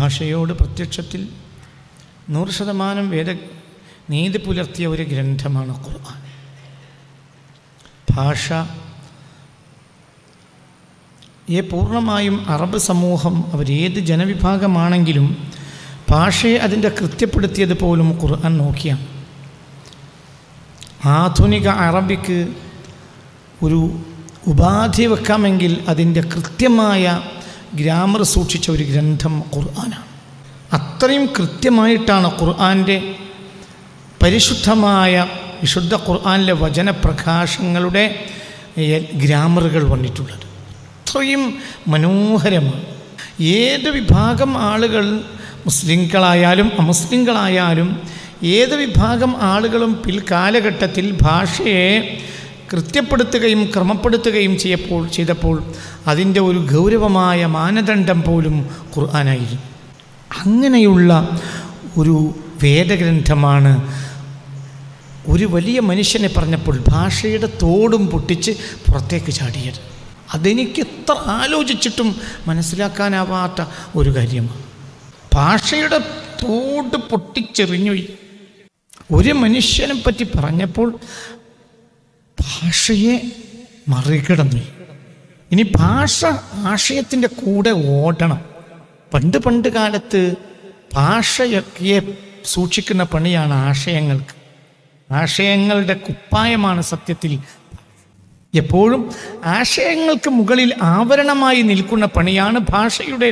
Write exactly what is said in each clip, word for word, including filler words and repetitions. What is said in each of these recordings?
ഭാഷയോട് പ്രത്യക്ഷത്തിൽ നൂറ് ശതമാനം വേദ നീതി പുലർത്തിയ ഒരു ഗ്രന്ഥമാണ് ഖുർആൻ. ഭാഷയെ പൂർണ്ണമായും അറബ് സമൂഹം അവരേത് ജനവിഭാഗമാണെങ്കിലും ഭാഷയെ അതിൻ്റെ കൃത്യപ്പെടുത്തിയത് പോലും ഖുർആൻ നോക്കിയാണ്. ആധുനിക അറബിക്ക് ഒരു ഉപാധി വെക്കാമെങ്കിൽ അതിൻ്റെ കൃത്യമായ ഗ്രാമർ സൂക്ഷിച്ച ഒരു ഗ്രന്ഥം ഖുർആനാണ്. അത്രയും കൃത്യമായിട്ടാണ് ഖുർആൻ്റെ പരിശുദ്ധമായ വിശുദ്ധ ഖുർആനിലെ വചനപ്രകാശങ്ങളുടെ ഗ്രാമറുകൾ വന്നിട്ടുള്ളത്. അത്രയും മനോഹരമാണ്. ഏത് വിഭാഗം ആളുകൾ, മുസ്ലിങ്ങളായാലും അമുസ്ലിങ്ങളായാലും, ഏത് വിഭാഗം ആളുകളും പിൽക്കാലഘട്ടത്തിൽ ഭാഷയെ കൃത്യപ്പെടുത്തുകയും ക്രമപ്പെടുത്തുകയും ചെയ്യപ്പോൾ ചെയ്തപ്പോൾ അതിൻ്റെ ഒരു ഗൗരവമായ മാനദണ്ഡം പോലും ഖുർആനായിരുന്നു. അങ്ങനെയുള്ള ഒരു വേദഗ്രന്ഥമാണ് ഒരു വലിയ മനുഷ്യനെ പറഞ്ഞപ്പോൾ ഭാഷയുടെ തോടും പൊട്ടിച്ച് പുറത്തേക്ക് ചാടിയത്. അതെനിക്ക് എത്ര ആലോചിച്ചിട്ടും മനസ്സിലാക്കാനാവാത്ത ഒരു കാര്യമാണ്. ഭാഷയുടെ തോട് പൊട്ടിച്ചെറിഞ്ഞു ഒരു മനുഷ്യനെ പറ്റി പറഞ്ഞപ്പോൾ ഭാഷയെ മറികടന്നു. ഇനി ഭാഷ ആശയത്തിൻ്റെ കൂടെ ഓടണം. പണ്ട് പണ്ട് കാലത്ത് ഭാഷയെ സൂക്ഷിക്കുന്ന പണിയാണ് ആശയങ്ങൾക്ക്. ആശയങ്ങളുടെ കുപ്പായമാണ് സത്യത്തിൽ. എപ്പോഴും ആശയങ്ങൾക്ക് മുകളിൽ ആവരണമായി നിൽക്കുന്ന പണിയാണ് ഭാഷയുടെ.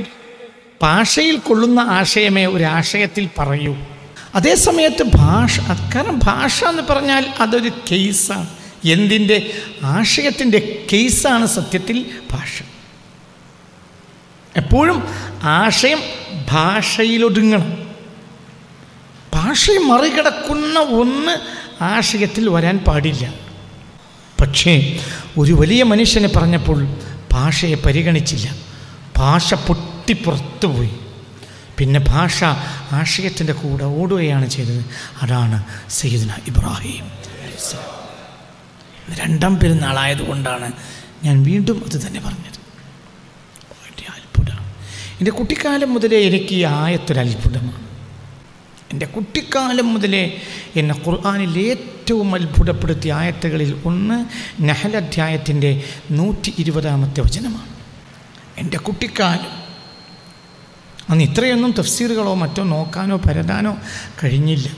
ഭാഷയിൽ കൊള്ളുന്ന ആശയമേ ഒരാശയത്തിൽ പറയൂ. അതേസമയത്ത് ഭാഷ, കാരണം ഭാഷ എന്ന് പറഞ്ഞാൽ അതൊരു കേസാണ്. എന്തിൻ്റെ? ആശയത്തിൻ്റെ കേസാണ് സത്യത്തിൽ ഭാഷ. എപ്പോഴും ആശയം ഭാഷയിലൊതുങ്ങണം. ഭാഷയെ മറികടക്കുന്ന ഒന്ന് ആശയത്തിൽ വരാൻ പാടില്ല. പക്ഷേ ഒരു വലിയ മനുഷ്യനെ പറഞ്ഞപ്പോൾ ഭാഷയെ പരിഗണിച്ചില്ല. ഭാഷ പൊട്ടിപ്പുറത്തുപോയി. പിന്നെ ഭാഷ ആശയത്തിൻ്റെ കൂടെ ഓടുകയാണ് ചെയ്തത്. അതാണ് സയ്യിദ്ന ഇബ്രാഹീം. രണ്ടാം പെരുന്നാളായതുകൊണ്ടാണ് ഞാൻ വീണ്ടും അത് തന്നെ പറഞ്ഞത്. വളരെ അത്ഭുതമാണ്. എൻ്റെ കുട്ടിക്കാലം മുതലേ എനിക്ക് ഈ ആയത്തൊരത്ഭുതമാണ്. എൻ്റെ കുട്ടിക്കാലം മുതലേ എന്നെ ഖുർആനിൽ ഏറ്റവും അത്ഭുതപ്പെടുത്തിയ ആയത്തുകളിൽ ഒന്ന് നഹൽ അധ്യായത്തിൻ്റെ നൂറ്റി ഇരുപതാമത്തെ വചനമാണ്. എൻ്റെ കുട്ടിക്കാലം അന്ന് ഇത്രയൊന്നും തഫ്സീറുകളോ മറ്റോ നോക്കാനോ പരതാനോ കഴിഞ്ഞില്ല.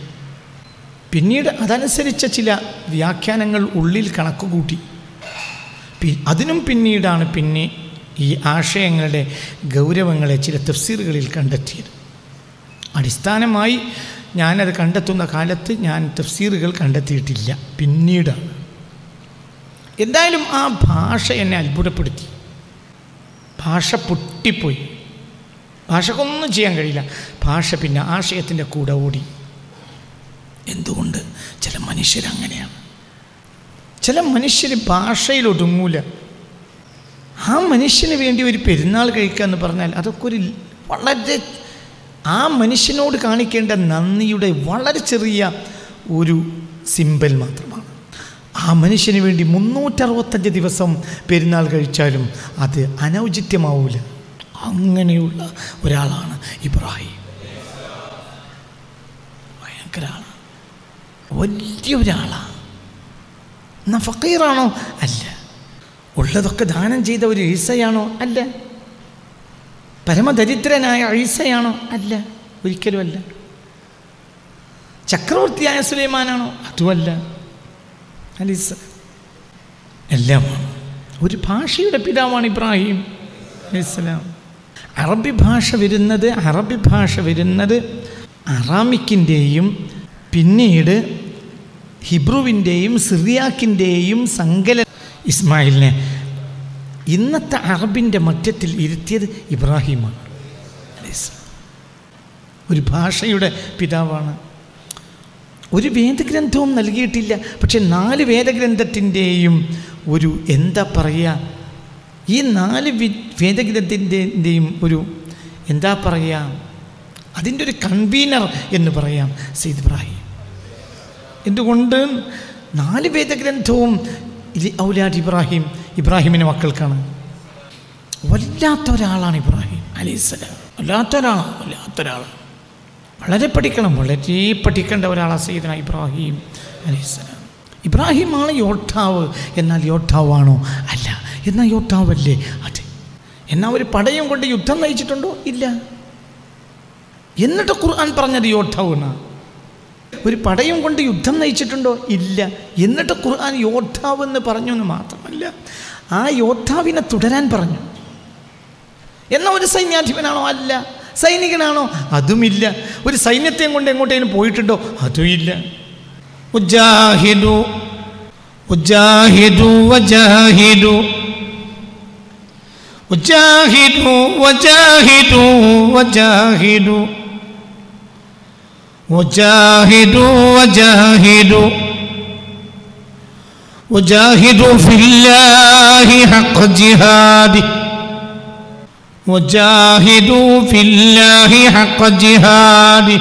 പിന്നീട് അതനുസരിച്ച ചില വ്യാഖ്യാനങ്ങൾ ഉള്ളിൽ കണക്കുകൂട്ടി. അതിനും പിന്നീടാണ് പിന്നെ ഈ ആശയങ്ങളുടെ ഗൗരവങ്ങളെ ചില തഫ്സീറുകളിൽ കണ്ടെത്തിയത്. അടിസ്ഥാനമായി ഞാനത് കണ്ടെത്തുന്ന കാലത്ത് ഞാൻ തഫ്സീറുകൾ കണ്ടെത്തിയിട്ടില്ല, പിന്നീടാണ്. എന്തായാലും ആ ഭാഷ എന്നെ അത്ഭുതപ്പെടുത്തി. ഭാഷ പൊട്ടിപ്പോയി. ഭാഷക്കൊന്നും ചെയ്യാൻ കഴിയില്ല. ഭാഷ പിന്നെ ആശയത്തിൻ്റെ കൂടെ ഓടി. എന്തുകൊണ്ട് ചില മനുഷ്യരങ്ങനെയാണ്? ചില മനുഷ്യർ ഭാഷയിലൊടുങ്ങൂല. ആ മനുഷ്യന് വേണ്ടി ഒരു പെരുന്നാൾ കഴിക്കുക എന്ന് പറഞ്ഞാൽ അതൊക്കെ ഒരു വളരെ ആ മനുഷ്യനോട് കാണിക്കേണ്ട നന്ദിയുടെ വളരെ ചെറിയ ഒരു സിമ്പൽ മാത്രമാണ്. ആ മനുഷ്യന് വേണ്ടി മുന്നൂറ്ററുപത്തഞ്ച് ദിവസം പെരുന്നാൾ കഴിച്ചാലും അത് അനൗചിത്യമാവൂല. അങ്ങനെയുള്ള ഒരാളാണ് ഇബ്രാഹീം. ഭയങ്കരമാണ്, വലിയ ഒരാളാണ്. എന്നാൽ ഫക്കീറാണോ? അല്ല. ഉള്ളതൊക്കെ ദാനം ചെയ്ത ഒരു ഈസയാണോ? അല്ല. പരമദരിദ്രനായ ഈസയാണോ? അല്ല, ഒരിക്കലും അല്ല. ചക്രവർത്തിയായ സുലൈമാനാണോ? അതുമല്ല. അലീസ എല്ലാമാണ്. ഒരു ഭാഷയുടെ പിതാവാണ് ഇബ്രാഹീം അലൈഹിസ്സലാം. അറബി ഭാഷ വരുന്നത് അറബി ഭാഷ വരുന്നത് അറാമിക്കിൻ്റെയും പിന്നീട് ഹിബ്രുവിൻ്റെയും സിറിയാക്കിൻ്റെയും സങ്കല. ഇസ്മായിലിനെ ഇന്നത്തെ അറബിൻ്റെ മധ്യത്തിൽ ഇരുത്തിയത് ഇബ്രാഹീമാണ്. ഒരു ഭാഷയുടെ പിതാവാണ്. ഒരു വേദഗ്രന്ഥവും നൽകിയിട്ടില്ല. പക്ഷെ നാല് വേദഗ്രന്ഥത്തിൻ്റെയും ഒരു എന്താ പറയുക, ഈ നാല് വേദഗ്രന്ഥത്തിൻ്റെയും ഒരു എന്താ പറയുക, അതിൻ്റെ ഒരു കൺവീനർ എന്ന് പറയാം സയ്യിദ് ഇബ്രാഹീം. എന്തുകൊണ്ട്? നാല് വേദഗ്രന്ഥവും ഔലാദ് ഇബ്രാഹീം ഇബ്രാഹീമിൻ്റെ മക്കൾക്കാണ്. വല്ലാത്ത ഒരാളാണ് ഇബ്രാഹീം അലൈഹിസ്സലാം. വല്ലാത്ത ഒരാളാണ്. ഒരാൾ വളരെ പഠിക്കണം വളരെ പഠിക്കേണ്ട ഒരാളാണ് സയ്യിദുനാ ഇബ്രാഹീം അലൈഹിസ്സലാം. ഇബ്രാഹിമാണ് യോദ്ധാവ്. എന്നാൽ യോദ്ധാവാണോ? അല്ല. എന്നാൽ യോദ്ധാവല്ലേ? അതെ. എന്നാൽ ഒരു പടയും കൊണ്ട് യുദ്ധം നയിച്ചിട്ടുണ്ടോ? ഇല്ല. എന്നിട്ട് ഖുർആൻ പറഞ്ഞത് യോദ്ധാവാണ്. ഒരു പടയും കൊണ്ട് യുദ്ധം നയിച്ചിട്ടുണ്ടോ? ഇല്ല. എന്നിട്ട് ഖുർആൻ യോദ്ധാവ് എന്ന് പറഞ്ഞു എന്ന് മാത്രമല്ല, ആ യോദ്ധാവിനെ തുടരാൻ പറഞ്ഞു. എന്നാൽ ഒരു സൈന്യാധിപനാണോ? അല്ല. സൈനികനാണോ? അതുമില്ല. ഒരു സൈന്യത്തെ കൊണ്ട് എങ്ങോട്ടേലും പോയിട്ടുണ്ടോ? അതുമില്ല. وجاهدوا وجاهدوا وجاهدوا وجاهدوا وجاهدوا وجاهدوا وجاهدوا وجاهدوا وجاهدوا في الله حق جهاده وجاهدوا في الله حق جهاده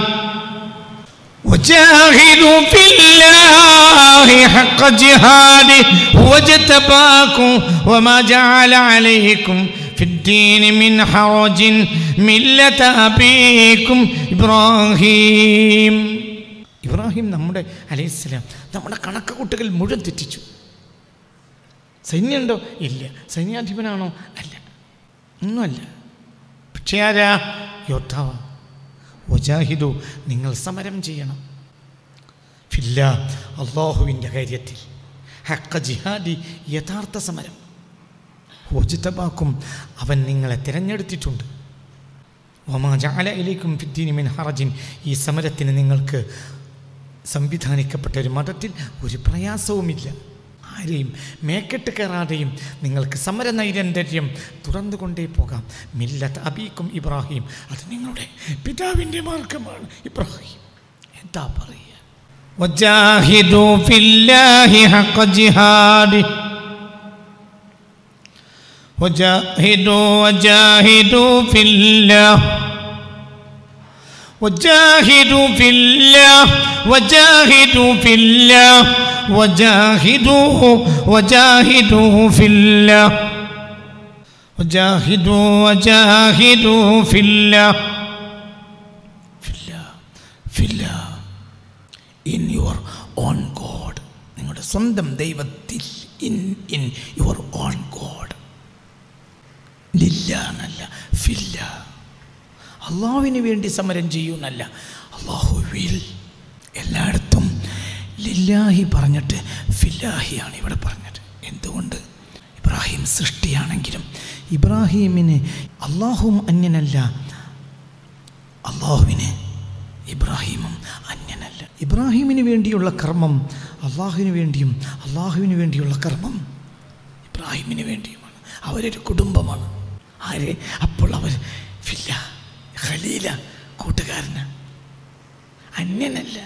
وجاهدوا في الله حق جهاده هو اجتباكم وما جعل عليكم في الدين من حرج ملة أبيكم إبراهيم. ഇബ്രാഹിം നമ്മുടെ അലൈഹി സ്വലാം നമ്മുടെ കണക്ക് കൂട്ടുകൾ മുഴുവൻ തെറ്റിച്ചു. സൈന്യമുണ്ടോ? ഇല്ല. സൈന്യാധിപനാണോ? അല്ല. ഒന്നുമല്ല. പക്ഷേ ആരാ? യോദ്ധാവ്. വജാഹിദു, നിങ്ങൾ സമരം ചെയ്യണം. ഫില്ല, അള്ളാഹുവിൻ്റെ കാര്യത്തിൽ. ഹഖ് ജിഹാദി, യഥാർത്ഥ സമരം. ഹുജ്തബാക്കും, അവൻ നിങ്ങളെ തിരഞ്ഞെടുത്തിട്ടുണ്ട്. വമാ ജഅല ഇലൈക്കും ഫിദ്ദീനി മിൻ ഹറജിൻ, ഈ സമരത്തിന് നിങ്ങൾക്ക് സംവിധാനിക്കപ്പെട്ട ഒരു മതത്തിൽ ഒരു പ്രയാസവുമില്ല. ആരെയും മേക്കെട്ട് കയറാതെയും നിങ്ങൾക്ക് സമരനൈരന്തര്യം തുറന്നുകൊണ്ടേ പോകാം. മില്ലത്ത് അബീക്കും ഇബ്രാഹിം, അത് നിങ്ങളുടെ പിതാവിൻ്റെ മാർഗമാണ് ഇബ്രാഹിം. എന്താ പറയുക? വജാഹിദു ഫില്ലാഹി ഹഖ് ജിഹാദി വജാഹിദു വജാഹിദു ഫില്ലാഹ് വജാഹിദു ഫില്ലാഹ് വജാഹിദു ഫില്ലാഹ് وجاهدوا وجاهدوا في الله وجاهدوا وجاهدوا في الله في الله في الله in your own God, നിങ്ങളുടെ സ്വന്തം ദൈവത്തിൽ. in in your own God, ലില്ലാനല്ല في الله, അല്ലാഹുവിനു വേണ്ടി സമരം ചെയ്യുന്നല്ല. അല്ലാഹു will എല്ലായിടത്തും ലില്ലാഹി പറഞ്ഞിട്ട് ഫില്ലാഹിയാണ് ഇവിടെ പറഞ്ഞത്. എന്തുകൊണ്ട്? ഇബ്രാഹിം സൃഷ്ടിയാണെങ്കിലും ഇബ്രാഹീമിന് അള്ളാഹും അന്യനല്ല, അള്ളാഹുവിന് ഇബ്രാഹീമും അന്യനല്ല. ഇബ്രാഹീമിന് വേണ്ടിയുള്ള കർമ്മം അള്ളാഹുവിന് വേണ്ടിയും അള്ളാഹുവിന് വേണ്ടിയുള്ള കർമ്മം ഇബ്രാഹിമിന് വേണ്ടിയുമാണ്. അവരൊരു കുടുംബമാണ്. ആര്? അപ്പോൾ അവർ ഫില്ല, ഖലീല, കൂട്ടുകാരന്, അന്യനല്ല.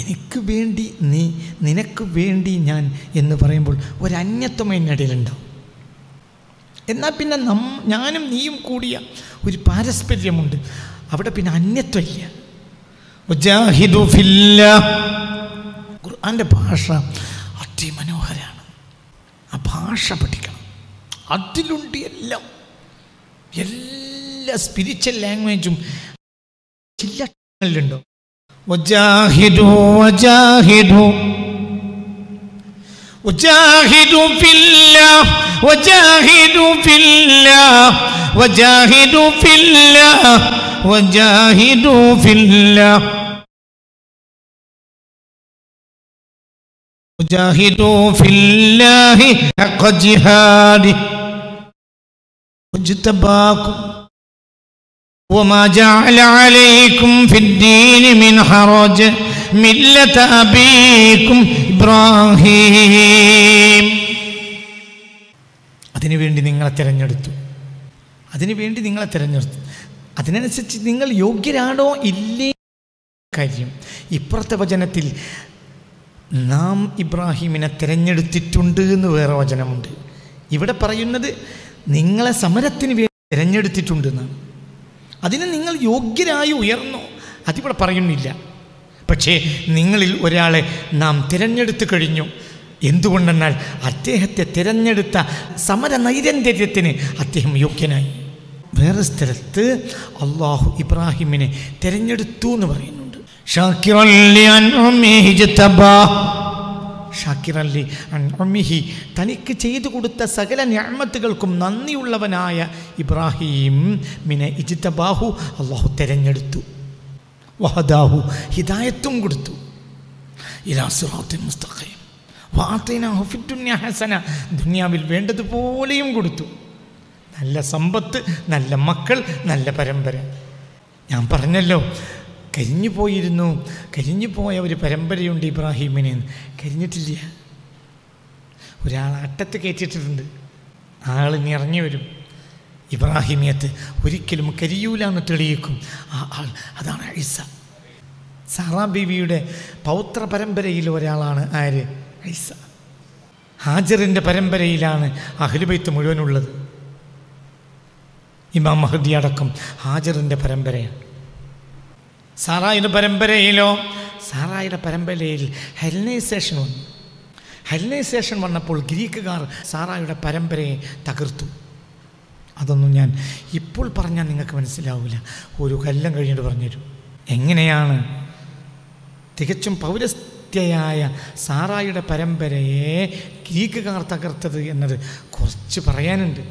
എനിക്ക് വേണ്ടി നീ, നിനക്ക് വേണ്ടി ഞാൻ എന്ന് പറയുമ്പോൾ ഒരന്യത്വം എന്നിടയിലുണ്ടാവും. എന്നാൽ പിന്നെ നം ഞാനും നീയും കൂടിയ ഒരു പാരസ്പര്യമുണ്ട്. അവിടെ പിന്നെ അന്യത്വം ഇല്ല. വജാഹിദു ഫില്ലാഹ്, ഖുർആൻ്റെ ഭാഷ അതിമനോഹരാണ്. ആ ഭാഷ പഠിക്കണം. അതിലുണ്ട് എല്ലാം. എല്ലാ സ്പിരിച്വൽ ലാംഗ്വേജും ചില ണ്ടോ. وجاهدوا وجاهدوا وجاهدوا في الله وجاهدوا في الله وجاهدوا في الله وجاهدوا في الله وجاهدوا في الله حق جهاده واجتباكم وما جعل عليكم في الدين من حرج ملة أبيكم إبراهيم. അതിനു വേണ്ടി നിങ്ങളെ തിരഞ്ഞെടുത്തു. അതിനു വേണ്ടി നിങ്ങളെ തിരഞ്ഞെടുത്തു അതിനനുസരിച്ച് നിങ്ങൾ യോഗ്യരാണോ ഇല്ലേ കാര്യം. ഇപ്പുറത്തെ വചനത്തിൽ നാം ഇബ്രാഹീമിനെ തിരഞ്ഞെടുത്തിട്ടുണ്ട് എന്ന് വേറെ വചനമുണ്ട്. ഇവിടെ പറയുന്നത് നിങ്ങളെ സമരത്തിന് വേണ്ടി തിരഞ്ഞെടുത്തിട്ടുണ്ടെന്നാണ്. അതിന് നിങ്ങൾ യോഗ്യരായി ഉയർന്നു, അതിവിടെ പറയുന്നില്ല. പക്ഷേ നിങ്ങളിൽ ഒരാളെ നാം തിരഞ്ഞെടുത്തു കഴിഞ്ഞു. എന്തുകൊണ്ടെന്നാൽ അദ്ദേഹത്തെ തിരഞ്ഞെടുത്ത സമരനൈരന്തര്യത്തിന് അദ്ദേഹം യോഗ്യനായി. വേറെ സ്ഥലത്ത് അല്ലാഹു ഇബ്രാഹിമിനെ തിരഞ്ഞെടുത്തു എന്ന് പറയുന്നുണ്ട്. ഷാക്കിറൽ ലിഅൻഉമിഹി ജതബാ ഷാക്കിറൽ ലിഅൻഉമിഹി തനിക്ക് ചെയ്തു കൊടുത്ത സകല നിഅമത്തുകൾക്കും നന്ദിയുള്ളവനായ ഇബ്രാഹീം മിനെ ഇജ്തബാഹു അല്ലാഹു തിരഞ്ഞെടുത്തു. വഹദാഹു ഹിദായത്തും കൊടുത്തു. ഇലാ സിറാത്തിൽ മുസ്തഖീം വഅതൈനാഹു ഫിദ്ദുനിയ ഹസന ദുനിയാവിൽ വേണ്ടതുപോലെയും കൊടുത്തു. നല്ല സമ്പത്ത്, നല്ല മക്കൾ, നല്ല പരമ്പര. ഞാൻ പറഞ്ഞല്ലോ കരിഞ്ഞു പോയിരുന്നു, കരിഞ്ഞു പോയ ഒരു പരമ്പരയുണ്ട് ഇബ്രാഹീമിനെ. കരിഞ്ഞിട്ടില്ല, ഒരാൾ അട്ടത്ത് കയറ്റിയിട്ടുണ്ട്, ആൾ നിറഞ്ഞു വരും. ഇബ്രാഹിമിയത്ത് ഒരിക്കലും കരിയൂലാന്ന് തെളിയിക്കും ആ ആൾ. അതാണ് ഈസ. സാറാ ബീവിയുടെ പൗത്ര പരമ്പരയിൽ ഒരാളാണ് ആര്? ഈസ. ഹാജറിൻ്റെ പരമ്പരയിലാണ് അഹ്ലുബൈത്ത് മുഴുവനുള്ളത്. ഇമാം മഹ്ദി അടക്കം ഹാജറിൻ്റെ പരമ്പരയാണ്. സാറായുടെ പരമ്പരയിലോ സാറായുടെ പരമ്പരയിൽ ഹെലനൈസേഷൻ വന്നു. ഹെലനൈസേഷൻ വന്നപ്പോൾ ഗ്രീക്കുകാർ സാറായുടെ പരമ്പരയെ തകർത്തു. അതൊന്നും ഞാൻ ഇപ്പോൾ പറഞ്ഞാൽ നിങ്ങൾക്ക് മനസ്സിലാവില്ല, ഒരു കൊല്ലം കഴിഞ്ഞിട്ട് പറഞ്ഞുതരും. എങ്ങനെയാണ് തികച്ചും പൗരസ്ത്യയായ സാറായുടെ പരമ്പരയെ ഗ്രീക്കുകാർ തകർത്തത് എന്നത് കുറച്ച് പറയാനുണ്ട്.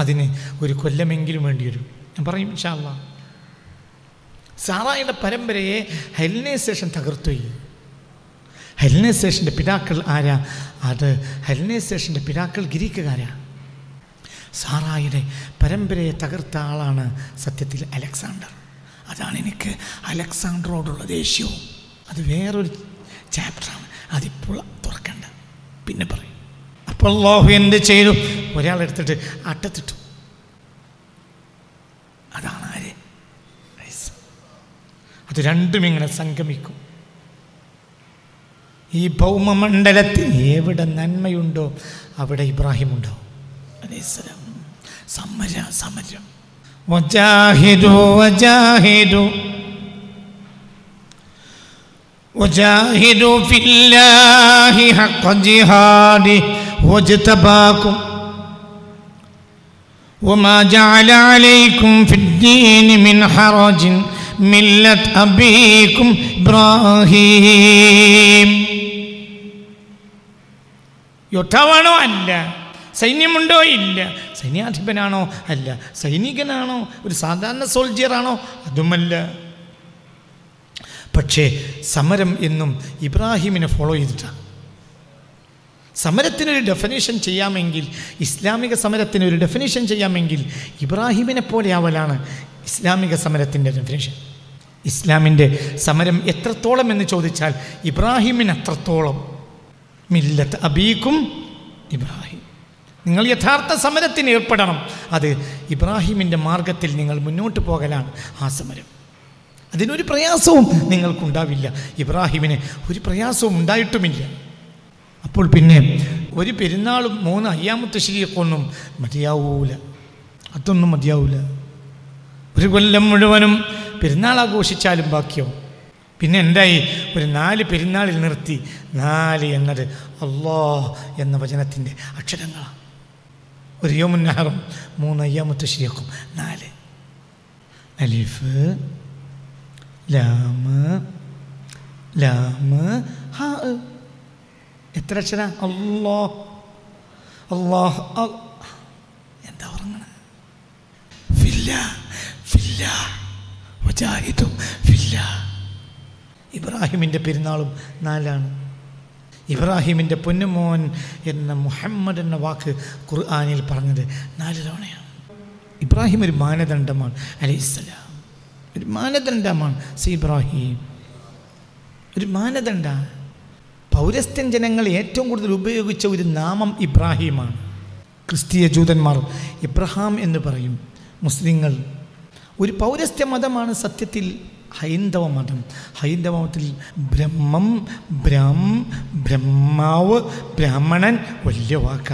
അതിന് ഒരു കൊല്ലമെങ്കിലും വേണ്ടി വരും. ഞാൻ പറയും ഇൻഷാ അല്ലാഹ്. സാറായുടെ പരമ്പരയെ ഹെലനൈസേഷൻ തകർത്തു. ഹെലനൈസേഷൻ്റെ പിതാക്കൾ ആരാ? അത് ഹെലനൈസേഷൻ്റെ പിതാക്കൾ ഗ്രീക്കുകാരാ. സാറായുടെ പരമ്പരയെ തകർത്ത ആളാണ് സത്യത്തിൽ അലക്സാണ്ടർ. അതാണ് എനിക്ക് അലക്സാണ്ടറോടുള്ള ദേഷ്യവും. അത് വേറൊരു ചാപ്റ്ററാണ്, അതിപ്പോൾ തുറക്കണ്ട, പിന്നെ പറയും. അപ്പോൾ അല്ലാഹു എന്ത് ചെയ്തു? ഒരാളെടുത്തിട്ട് അട്ടത്തിട്ടു. അതാണ് ആര്? അത് രണ്ടും ഇങ്ങനെ സംഗമിക്കും. ഈ ഭൗമമണ്ഡലത്തിൽ എവിടെ നന്മയുണ്ടോ അവിടെ ഇബ്രാഹിം ഉണ്ടാവും. സമര സമരം വജാഹിദു വജാഹിദു വജാഹിദു ഫില്ലാഹി ഹഖ ജിഹാദി വജ്തബാകും വമാ ജഅല അലൈക്കും ഫിദ്ദീനി മിൻ ഹറജിൻ മില്ലത്ത് അബീകും ഇബ്രാഹീം. യോദ്ധാവാണോ? അല്ല. സൈന്യമുണ്ടോ? ഇല്ല. സൈന്യാധിപനാണോ? അല്ല. സൈനികനാണോ? ഒരു സാധാരണ സോൾജിയറാണോ? അതുമല്ല. പക്ഷേ സമരം എന്നും ഇബ്രാഹീമിനെ ഫോളോ ചെയ്തിട്ടാണ്. സമരത്തിനൊരു ഡെഫിനേഷൻ ചെയ്യാമെങ്കിൽ, ഇസ്ലാമിക സമരത്തിനൊരു ഡെഫിനേഷൻ ചെയ്യാമെങ്കിൽ ഇബ്രാഹീമിനെ പോലെ ആവലാണ് ഇസ്ലാമിക സമരത്തിൻ്റെ ഡെഫിനേഷൻ. ഇസ്ലാമിൻ്റെ സമരം എത്രത്തോളം എന്ന് ചോദിച്ചാൽ ഇബ്രാഹീമിന് അത്രത്തോളം. മില്ലത്ത് അബീക്കും ഇബ്രാഹിം. നിങ്ങൾ യഥാർത്ഥ സമരത്തിന് ഏർപ്പെടണം. അത് ഇബ്രാഹീമിൻ്റെ മാർഗത്തിൽ നിങ്ങൾ മുന്നോട്ട് പോകലാണ് ആ സമരം. അതിനൊരു പ്രയാസവും നിങ്ങൾക്കുണ്ടാവില്ല. ഇബ്രാഹീമിന് ഒരു പ്രയാസവും ഉണ്ടായിട്ടുമില്ല. അപ്പോൾ പിന്നെ ഒരു പെരുന്നാളും മൂന്ന് അയ്യാമത്ത് ശരിയൊക്കൊന്നും മതിയാവൂല, അതൊന്നും മതിയാവൂല. ഒരു കൊല്ലം മുഴുവനും പെരുന്നാൾ ആഘോഷിച്ചാലും ബാക്കിയാവും. പിന്നെ എന്തായി? ഒരു നാല് പെരുന്നാളിൽ നിർത്തി. നാല് എന്നത് അല്ലാഹ് എന്ന വചനത്തിൻ്റെ അക്ഷരങ്ങളാണ്. ഒരു യോമുന്നഹറും മൂന്ന് അയ്യാമത്ത് ശരിയാക്കും. നാല് അലിഫ് ലാമ ലാമ ഹ. എത്ര അക്ഷര? അല്ലാഹ് അല്ലാഹ്. എന്താ ഉറങ്ങണ? ഇബ്രാഹിമിൻ്റെ പെരുന്നാളും നാലാണ്. ഇബ്രാഹിമിൻ്റെ പൊന്നുമോൻ എന്ന മുഹമ്മദ് എന്ന വാക്ക് ഖുർആനിൽ പറഞ്ഞത് നാല് തവണയാണ്. ഇബ്രാഹിം ഒരു മാനദണ്ഡമാണ്. അലൈഹിസ്സലാം ഒരു മാനദണ്ഡമാണ്. സി ഇബ്രാഹിം ഒരു മാനദണ്ഡ. പൗരസ്ത്യൻ ജനങ്ങൾ ഏറ്റവും കൂടുതൽ ഉപയോഗിച്ച ഒരു നാമം ഇബ്രാഹീമാണ്. ക്രിസ്തീയ ജൂതന്മാർ ഇബ്രഹാം എന്ന് പറയും. മുസ്ലിങ്ങൾ ഒരു പൗരസ്ത്യ മതമാണ് സത്യത്തിൽ ഹൈന്ദവ മതം. ഹൈന്ദവ മതത്തിൽ ബ്രഹ്മം ബ്രാം ബ്രഹ്മാവ് ബ്രാഹ്മണൻ വലിയ വാക്ക.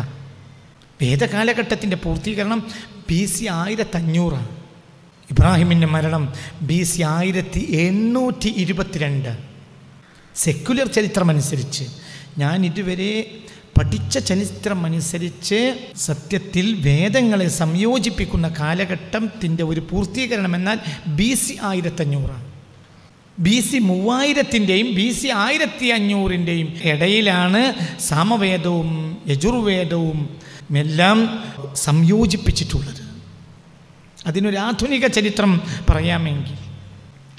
വേദകാലഘട്ടത്തിൻ്റെ പൂർത്തീകരണം ബി സി ആയിരത്തി അഞ്ഞൂറാണ്. ഇബ്രാഹിമിൻ്റെ മരണം ബി സി ആയിരത്തി എണ്ണൂറ്റി ഇരുപത്തിരണ്ട്. സെക്കുലർ ചരിത്രമനുസരിച്ച് ഞാൻ ഇതുവരെ പഠിച്ച ചരിത്രമനുസരിച്ച് സത്യത്തിൽ വേദങ്ങളെ സംയോജിപ്പിക്കുന്ന കാലഘട്ടത്തിൻ്റെ ഒരു പൂർത്തീകരണം എന്നാൽ ബി സി ആയിരത്തി അഞ്ഞൂറാണ്. ബി സി മൂവായിരത്തിൻ്റെയും ബി സി ആയിരത്തി അഞ്ഞൂറിൻ്റെയും ഇടയിലാണ് സാമവേദവും യജുർവേദവും എല്ലാം സംയോജിപ്പിച്ചിട്ടുള്ളത്. അതിനൊരാധുനിക ചരിത്രം പറയാമെങ്കിൽ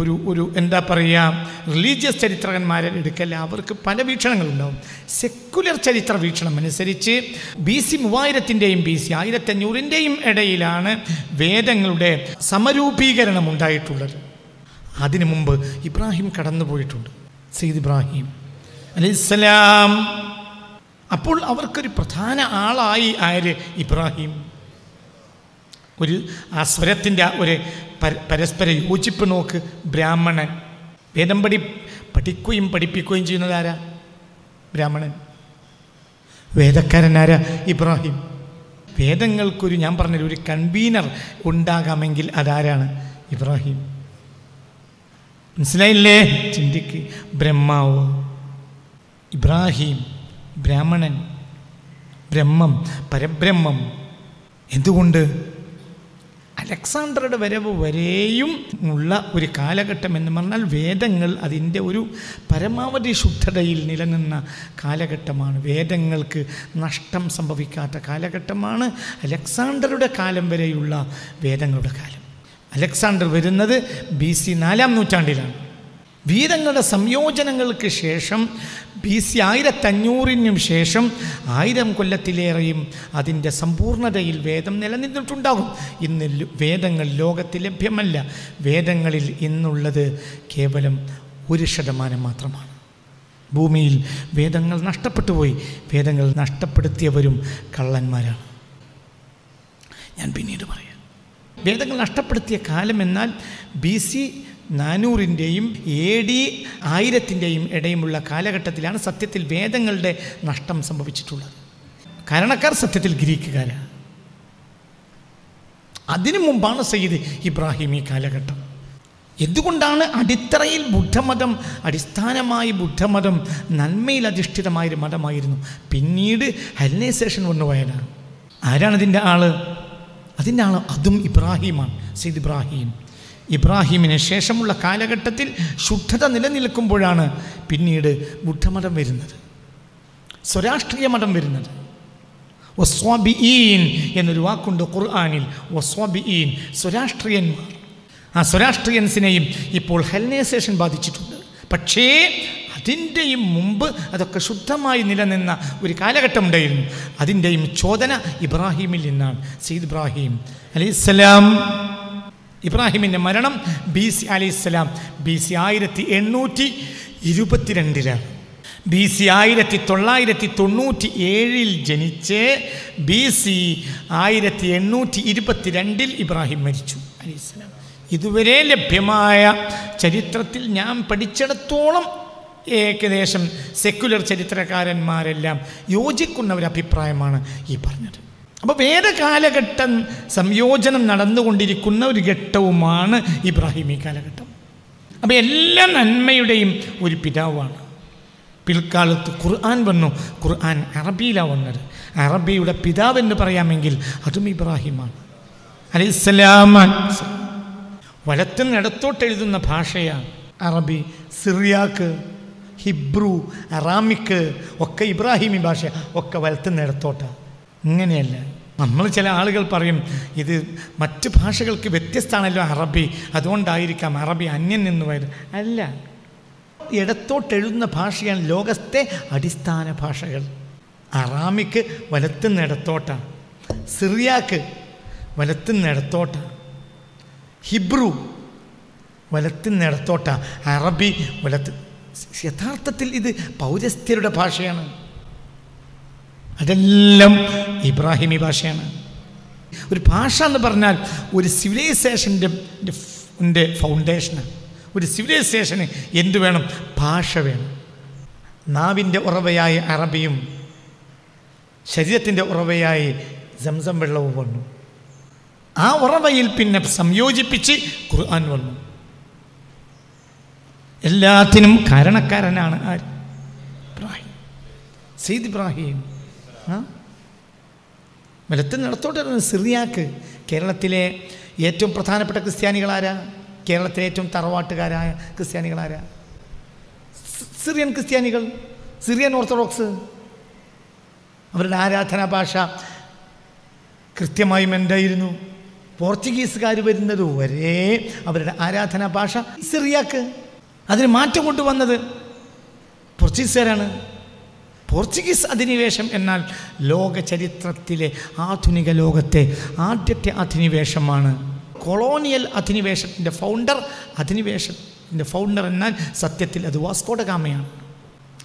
ഒരു ഒരു എന്താ പറയുക, റിലീജിയസ് ചരിത്രകന്മാരെ എടുക്കല്ല, അവർക്ക് പല വീക്ഷണങ്ങളുണ്ടാവും. സെക്കുലർ ചരിത്ര വീക്ഷണം അനുസരിച്ച് ബി സി മൂവായിരത്തിൻ്റെയും ബി സി ആയിരത്തി അഞ്ഞൂറിൻ്റെയും ഇടയിലാണ് വേദങ്ങളുടെ സമരൂപീകരണം ഉണ്ടായിട്ടുള്ളത്. അതിനു മുമ്പ് ഇബ്രാഹിം കടന്നുപോയിട്ടുണ്ട്, സയ്യിദ് ഇബ്രാഹിം അലൈഹിസ്സലാം. അപ്പോൾ അവർക്കൊരു പ്രധാന ആളായി ആര്? ഇബ്രാഹിം. ഒരു ആ സ്വരത്തിൻ്റെ ഒരു പരസ്പര യോജിപ്പ് നോക്ക്. ബ്രാഹ്മണൻ വേദം പഠി പഠിക്കുകയും പഠിപ്പിക്കുകയും ചെയ്യുന്നതാരാ? ബ്രാഹ്മണൻ. വേദക്കാരനാരാ? ഇബ്രാഹിം. വേദങ്ങൾക്കൊരു, ഞാൻ പറഞ്ഞൊരു ഒരു കൺവീനർ ഉണ്ടാകാമെങ്കിൽ അതാരാണ്? ഇബ്രാഹിം. മനസ്സിലായില്ലേ? ചിന്തിക്ക്. ബ്രഹ്മാവ് ഇബ്രാഹിം, ബ്രാഹ്മണൻ, ബ്രഹ്മം, പരബ്രഹ്മം. എന്തുകൊണ്ട്? അലക്സാണ്ടറുടെ വരവ് വരെയും ഉള്ള ഒരു കാലഘട്ടം എന്ന് പറഞ്ഞാൽ വേദങ്ങൾ അതിൻ്റെ ഒരു പരമാവധി ശുദ്ധതയിൽ നിലനിന്ന കാലഘട്ടമാണ്. വേദങ്ങൾക്ക് നഷ്ടം സംഭവിക്കാത്ത കാലഘട്ടമാണ് അലക്സാണ്ടറുടെ കാലം വരെയുള്ള വേദങ്ങളുടെ കാലം. അലക്സാണ്ടർ വരുന്നത് ബി സി നാലാം നൂറ്റാണ്ടിലാണ്. വേദങ്ങളുടെ സംയോജനങ്ങൾക്ക് ശേഷം ബി സി ആയിരത്തി അഞ്ഞൂറിനും ശേഷം ആയിരം കൊല്ലത്തിലേറെയും അതിൻ്റെ സമ്പൂർണതയിൽ വേദം നിലനിന്നിട്ടുണ്ടാകും. ഇന്ന് വേദങ്ങൾ ലോകത്തിൽ ലഭ്യമല്ല. വേദങ്ങളിൽ ഇന്നുള്ളത് കേവലം ഒരു ശതമാനം മാത്രമാണ്. ഭൂമിയിൽ വേദങ്ങൾ നഷ്ടപ്പെട്ടു പോയി. വേദങ്ങൾ നഷ്ടപ്പെടുത്തിയവരും കള്ളന്മാരാണ്. ഞാൻ പിന്നീട് പറയാം. വേദങ്ങൾ നഷ്ടപ്പെടുത്തിയ കാലം എന്നാൽ ബി സി നാനൂറിൻ്റെയും എ ഡി ആയിരത്തിൻ്റെയും ഇടയുമുള്ള കാലഘട്ടത്തിലാണ് സത്യത്തിൽ വേദങ്ങളുടെ നഷ്ടം സംഭവിച്ചിട്ടുള്ളത്. കാരണക്കാർ സത്യത്തിൽ ഗ്രീക്കുകാരാണ്. അതിനു മുമ്പാണ് സയ്യിദ് ഇബ്രാഹിം ഈ കാലഘട്ടം. എന്തുകൊണ്ടാണ് അടിത്തറയിൽ ബുദ്ധമതം, അടിസ്ഥാനമായി ബുദ്ധമതം നന്മയിൽ അധിഷ്ഠിതമായൊരു മതമായിരുന്നു. പിന്നീട് ഹെലനൈസേഷൻ വന്നു പോയതാണ്. ആരാണതിൻ്റെ ആള്? അതിൻ്റെ ആൾ അതും ഇബ്രാഹിമാണ്, സയ്യിദ് ഇബ്രാഹിം. ഇബ്രാഹിമിന് ശേഷമുള്ള കാലഘട്ടത്തിൽ ശുദ്ധത നിലനിൽക്കുമ്പോഴാണ് പിന്നീട് ബുദ്ധമതം വരുന്നത്, സ്വരാഷ്ട്രീയ മതം വരുന്നത്. വസ്വാബിഈൻ എന്നൊരു വാക്കുണ്ട് ഖുർആനിൽ. വസ്വാബിഈൻ, സ്വരാഷ്ട്രീയന്മാർ. ആ സ്വരാഷ്ട്രീയൻസിനെയും ഇപ്പോൾ ഹെലനൈസേഷൻ ബാധിച്ചിട്ടുണ്ട്. പക്ഷേ അതിൻ്റെയും മുമ്പ് അതൊക്കെ ശുദ്ധമായി നിലനിന്ന ഒരു കാലഘട്ടം ഉണ്ടായിരുന്നു. അതിൻ്റെയും ചോദന ഇബ്രാഹിമിൽ നിന്നാണ്. സയ്യിദ് ഇബ്രാഹീം അലൈഹിസ്സലാം, ഇബ്രാഹിമിൻ്റെ മരണം ബി സി അലൈഹിസ്സലാം ബി സി ആയിരത്തി എണ്ണൂറ്റി ഇരുപത്തിരണ്ടിലാണ്. ബി സി ആയിരത്തി തൊള്ളായിരത്തി തൊണ്ണൂറ്റി ഏഴിൽ ജനിച്ച് ബി സി ആയിരത്തി എണ്ണൂറ്റി ഇരുപത്തി രണ്ടിൽ ഇബ്രാഹിം മരിച്ചു അലൈഹിസ്സലാം. ഇതുവരെ ലഭ്യമായ ചരിത്രത്തിൽ ഞാൻ പഠിച്ചിടത്തോളം ഏകദേശം സെക്കുലർ ചരിത്രകാരന്മാരെല്ലാം യോജിക്കുന്ന ഒരു അഭിപ്രായമാണ് ഈ പറഞ്ഞത്. അപ്പോൾ വേദകാലഘട്ടം സംയോജനം നടന്നുകൊണ്ടിരിക്കുന്ന ഒരു ഘട്ടവുമാണ് ഇബ്രാഹിമി കാലഘട്ടം. അപ്പോൾ എല്ലാ നന്മയുടെയും ഒരു പിതാവാണ്. പിൽക്കാലത്ത് ഖുർആൻ വന്നു. ഖുർആൻ അറബിയിലാണ് വന്നത്. അറബിയുടെ പിതാവെന്ന് പറയാമെങ്കിൽ അതും ഇബ്രാഹിമാണ് അലൈഹിസ്സലാം. വലത്തുനിന്ന് ഇടത്തോട്ട് എഴുതുന്ന ഭാഷയാണ് അറബി. സിറിയാക്ക്, ഹിബ്രു, അറാമിക്ക് ഒക്കെ ഇബ്രാഹിമി ഭാഷ, ഒക്കെ വലത്തുനിന്ന് ഇടത്തോട്ടാണ്. ഇങ്ങനെയല്ല. നമ്മൾ ചില ആളുകൾ പറയും ഇത് മറ്റ് ഭാഷകൾക്ക് വ്യത്യസ്തമാണല്ലോ അറബി, അതുകൊണ്ടായിരിക്കാം അറബി അന്യം നിന്ന് പോയത്. അല്ല, ഇടത്തോട്ടെഴുതുന്ന ഭാഷയാണ് ലോകത്തെ അടിസ്ഥാന ഭാഷകൾ. അറാമിക്ക് വലത്തുനിന്ന് ഇടത്തോട്ടാണ്, സിറിയാക്ക് വലത്തുനിന്ന് ഇടത്തോട്ടാണ്, ഹിബ്രു വലത്തുനിന്ന് ഇടത്തോട്ടാണ്, അറബി വലത്ത്. യഥാർത്ഥത്തിൽ ഇത് പൗരസ്ത്യരുടെ ഭാഷയാണ്. അതെല്ലാം ഇബ്രാഹിമി ഭാഷയാണ്. ഒരു ഭാഷ എന്ന് പറഞ്ഞാൽ ഒരു സിവിലൈസേഷൻ്റെ ൻ്റെ ഫൗണ്ടേഷനാണ്. ഒരു സിവിലൈസേഷന് എന്തു വേണം? ഭാഷ വേണം. നാവിൻ്റെ ഉറവയായ അറബിയും ശരീരത്തിന്റെ ഉറവയായി സംസം വെള്ളവും വന്നു. ആ ഉറവയിൽ പിന്നെ സംയോജിപ്പിച്ച് ഖുർആൻ വന്നു. എല്ലാത്തിനും കാരണക്കാരനാണ് ആര്? ഇബ്രാഹിം, സയ്യിദ് ഇബ്രാഹിം. മലത്ത് നടത്തോട്ടാണ് സിറിയാക്ക്. കേരളത്തിലെ ഏറ്റവും പ്രധാനപ്പെട്ട ക്രിസ്ത്യാനികളാരാ? കേരളത്തിലെ ഏറ്റവും തറവാട്ടുകാരായ ക്രിസ്ത്യാനികളാരാ? സിറിയൻ ക്രിസ്ത്യാനികൾ, സിറിയൻ ഓർത്തഡോക്സ്. അവരുടെ ആരാധനാ ഭാഷ കൃത്യമായും എന്തായിരുന്നു? പോർച്ചുഗീസുകാർ വരുന്നത് വരെ അവരുടെ ആരാധനാ ഭാഷ സിറിയാക്ക്. അതിന് മാറ്റം കൊണ്ടുവന്നത് പോർച്ചുഗീസുകാരാണ്. പോർച്ചുഗീസ് അധിനിവേശം എന്നാൽ ലോക ചരിത്രത്തിലെ ആധുനിക ലോകത്തെ ആദ്യത്തെ അധിനിവേശമാണ്. കൊളോണിയൽ അധിനിവേശത്തിൻ്റെ ഫൗണ്ടർ, അധിനിവേശത്തിൻ്റെ ഫൗണ്ടർ എന്നാൽ സത്യത്തിൽ അത് വാസ്കോഡഗാമയാണ്.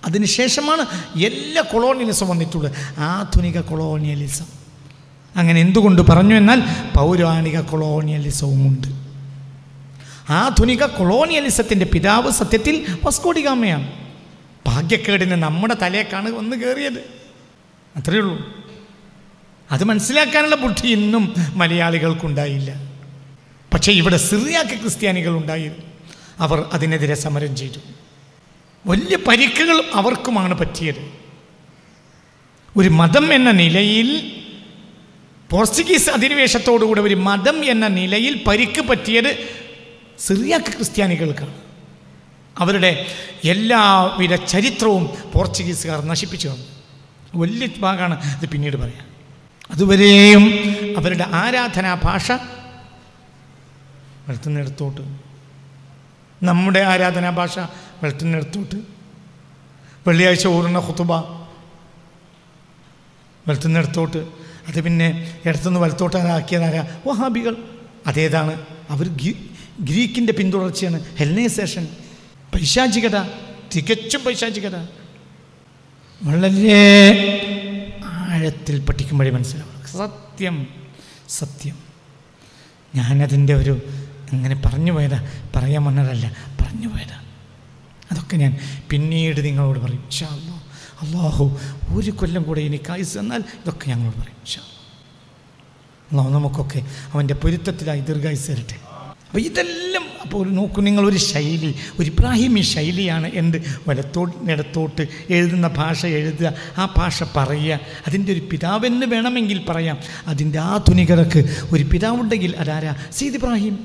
അതിനുശേഷമാണ് എല്ലാ കൊളോണിയലിസം വന്നിട്ടുള്ളത്, ആധുനിക കൊളോണിയലിസം. അങ്ങനെ എന്തുകൊണ്ട് പറഞ്ഞു എന്നാൽ പൗരാണിക കൊളോണിയലിസവുമുണ്ട്. ആധുനിക കൊളോണിയലിസത്തിൻ്റെ പിതാവ് സത്യത്തിൽ വാസ്കോഡഗാമയാണ്. ഭാഗ്യക്കേടിന് നമ്മുടെ തലയേക്കാണ് വന്ന് കയറിയത്, അത്രയേ ഉള്ളൂ. അത് മനസ്സിലാക്കാനുള്ള ബുദ്ധി ഇന്നും മലയാളികൾക്കുണ്ടായില്ല. പക്ഷേ ഇവിടെ സിറിയാക്ക് ക്രിസ്ത്യാനികൾ ഉണ്ടായിരുന്നു. അവർ അതിനെതിരെ സമരം ചെയ്തു. വലിയ പരിക്കുകൾ അവർക്കുമാണ് പറ്റിയത്. ഒരു മതം എന്ന നിലയിൽ, പോർച്ചുഗീസ് അധിനിവേശത്തോടുകൂടെ ഒരു മതം എന്ന നിലയിൽ പരിക്ക് പറ്റിയത് സിറിയാക്ക് ക്രിസ്ത്യാനികൾക്കാണ്. അവരുടെ എല്ലാവിധ ചരിത്രവും പോർച്ചുഗീസുകാർ നശിപ്പിച്ചു വന്നു. വലിയ ഭാഗമാണ് അത്, പിന്നീട് പറയാം. അതുവരെയും അവരുടെ ആരാധനാ ഭാഷ വെളുത്തുന്നിടത്തോട്ട്, നമ്മുടെ ആരാധനാ ഭാഷ വെളുത്തുന്നിടത്തോട്ട്, വെള്ളിയാഴ്ച ഊറുന്ന ഖുതുബ വെളുത്തുന്നിടത്തോട്ട്. അത് പിന്നെ ഇടത്തുനിന്ന് വലത്തോട്ടാക്കിയതാരാ? വഹാബികൾ. അതേതാണ്? അവർ ഗ്രീക്കിൻ്റെ പിന്തുടർച്ചയാണ്. ഹെലനൈസേഷൻ, പൈശാചികത, തികച്ചും പൈശാചികത. വളരെ ആഴത്തിൽ പഠിക്കുമ്പോഴേ മനസ്സിലാവുള്ളൂ. സത്യം, സത്യം. ഞാനതിൻ്റെ ഒരു അങ്ങനെ പറഞ്ഞു പോയതാ, പറയാൻ വന്നതല്ല, പറഞ്ഞു പോയതാ. അതൊക്കെ ഞാൻ പിന്നീട് നിങ്ങളോട് പറയും ഇൻഷാ അല്ലാഹ്. അല്ലാഹു ഒരു കൊല്ലം കൂടെ എനിക്ക് ആയുസ് തന്നാൽ ഇതൊക്കെ ഞങ്ങളോട് പറയും ഇൻഷാ അല്ലാഹ്. അല്ലാഹു നമുക്കൊക്കെ അവൻ്റെ പൊരുത്തത്തിലായി ദീർഘായുസ് തരട്ടെ. അപ്പോൾ ഇതെല്ലാം അപ്പോൾ നോക്കൂ നിങ്ങൾ, ഒരു ശൈലി, ഒരു ഇബ്രാഹിമി ശൈലിയാണ്. എന്ത്? വലത്തോട്ടിനടുത്തോട്ട് എഴുതുന്ന ഭാഷ എഴുതുക, ആ ഭാഷ പറയുക. അതിൻ്റെ ഒരു പിതാവെന്ന് വേണമെങ്കിൽ പറയാം. അതിൻ്റെ ആധുനികതക്ക് ഒരു പിതാവുണ്ടെങ്കിൽ അതാരാ? സയ്യിദ് ഇബ്രാഹിം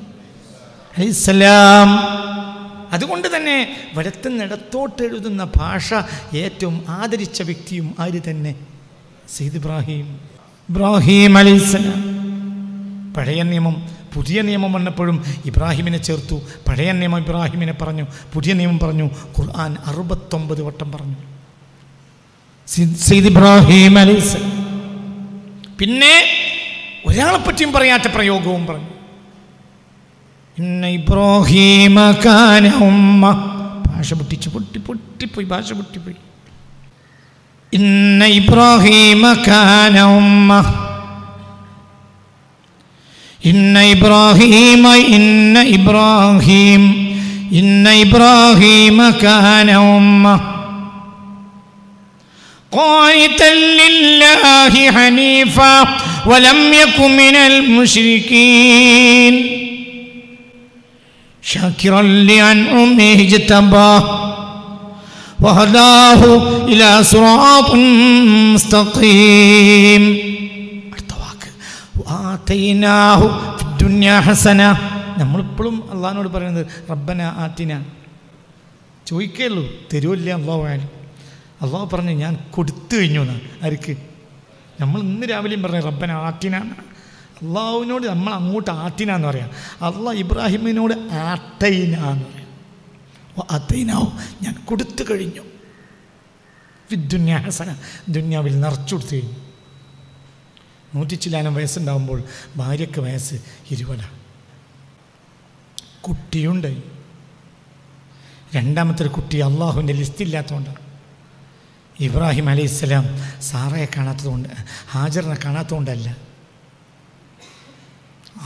അലൈഹിസ്സലാം. അതുകൊണ്ട് തന്നെ വലത്തുനിടത്തോട്ട് എഴുതുന്ന ഭാഷ ഏറ്റവും ആദരിച്ച വ്യക്തിയും ആര് തന്നെ? സയ്യിദ് ഇബ്രാഹിം ഇബ്രാഹിം അലൈഹിസ്സലാം. പഴയ നിയമം പുതിയ നിയമം വന്നപ്പോഴും ഇബ്രാഹിമിനെ ചേർത്തു. പഴയ നിയമം ഇബ്രാഹിമിനെ പറഞ്ഞു, പുതിയ നിയമം പറഞ്ഞു. ഖുർആൻ അറുപത്തൊമ്പത് വട്ടം പറഞ്ഞു സയ്യിദ് ഇബ്രാഹിം അലൈഹിസ്സലാം. പിന്നെ ഒരാളെപ്പറ്റിയും പറയാത്ത പ്രയോഗവും പറഞ്ഞു. ഇന്ന ഇബ്രാഹീമ കാന ഉമ്മ. ഭാഷ പൊട്ടിച്ചു, പൊട്ടി പൊട്ടിപ്പോയി ഭാഷ പൊട്ടിപ്പോയി. ഇന്ന ഇബ്രാഹീമ കാന ഉമ്മ. ഇന്ന ഇബ്രാഹീമ ഇന്ന ഇബ്രാഹീം ഇന്ന ഇബ്രാഹീമ കാന ഉമ്മ ഖാനിതൻ ലില്ലാഹി ഹനീഫ വലം യകു മിനൽ മുശ്രികീൻ شاكرا لأنعمه اجتباه وهداه إلى صراط مستقيم وآتيناه في الدنيا حسنة. നമ്മൾ ഇപ്പോഴും അള്ളാഹിനോട് പറയുന്നത് റബ്ബന ആതിന ചോദിക്കുള്ളൂ, തരുമല്ലേ അള്ളാഹു? അള്ളാഹു പറഞ്ഞു ഞാൻ കൊടുത്തു കഴിഞ്ഞു എന്നാണ്. ആർക്ക്? നമ്മൾ ഇന്ന് രാവിലെയും പറഞ്ഞു റബ്ബന ആതിന. അള്ളാഹുവിനോട് നമ്മൾ അങ്ങോട്ട് ആത്തിന എന്ന് പറയാം. അള്ളാഹ് ഇബ്രാഹിമിനോട് ആട്ടൈന എന്ന് പറയാം. ആത്തൈനാവും, ഞാൻ കൊടുത്തു കഴിഞ്ഞു. ദുന്യാ ഹസന, ദുന്യാവിൽ നിറച്ചു കൊടുത്തു കഴിഞ്ഞു. നൂറ്റി ചില്ലാനം വയസ്സുണ്ടാകുമ്പോൾ ഭാര്യയ്ക്ക് വയസ്സ് ഇരുപതാണ്. കുട്ടിയുണ്ടായി. രണ്ടാമത്തെ ഒരു കുട്ടി അള്ളാഹുവിൻ്റെ ലിസ്റ്റില്ലാത്തതുകൊണ്ടാണ്. ഇബ്രാഹിം അലൈഹിസ്സലാം സാറയെ കാണാത്തതുകൊണ്ട്, ഹാജറിനെ കാണാത്തതുകൊണ്ടല്ല.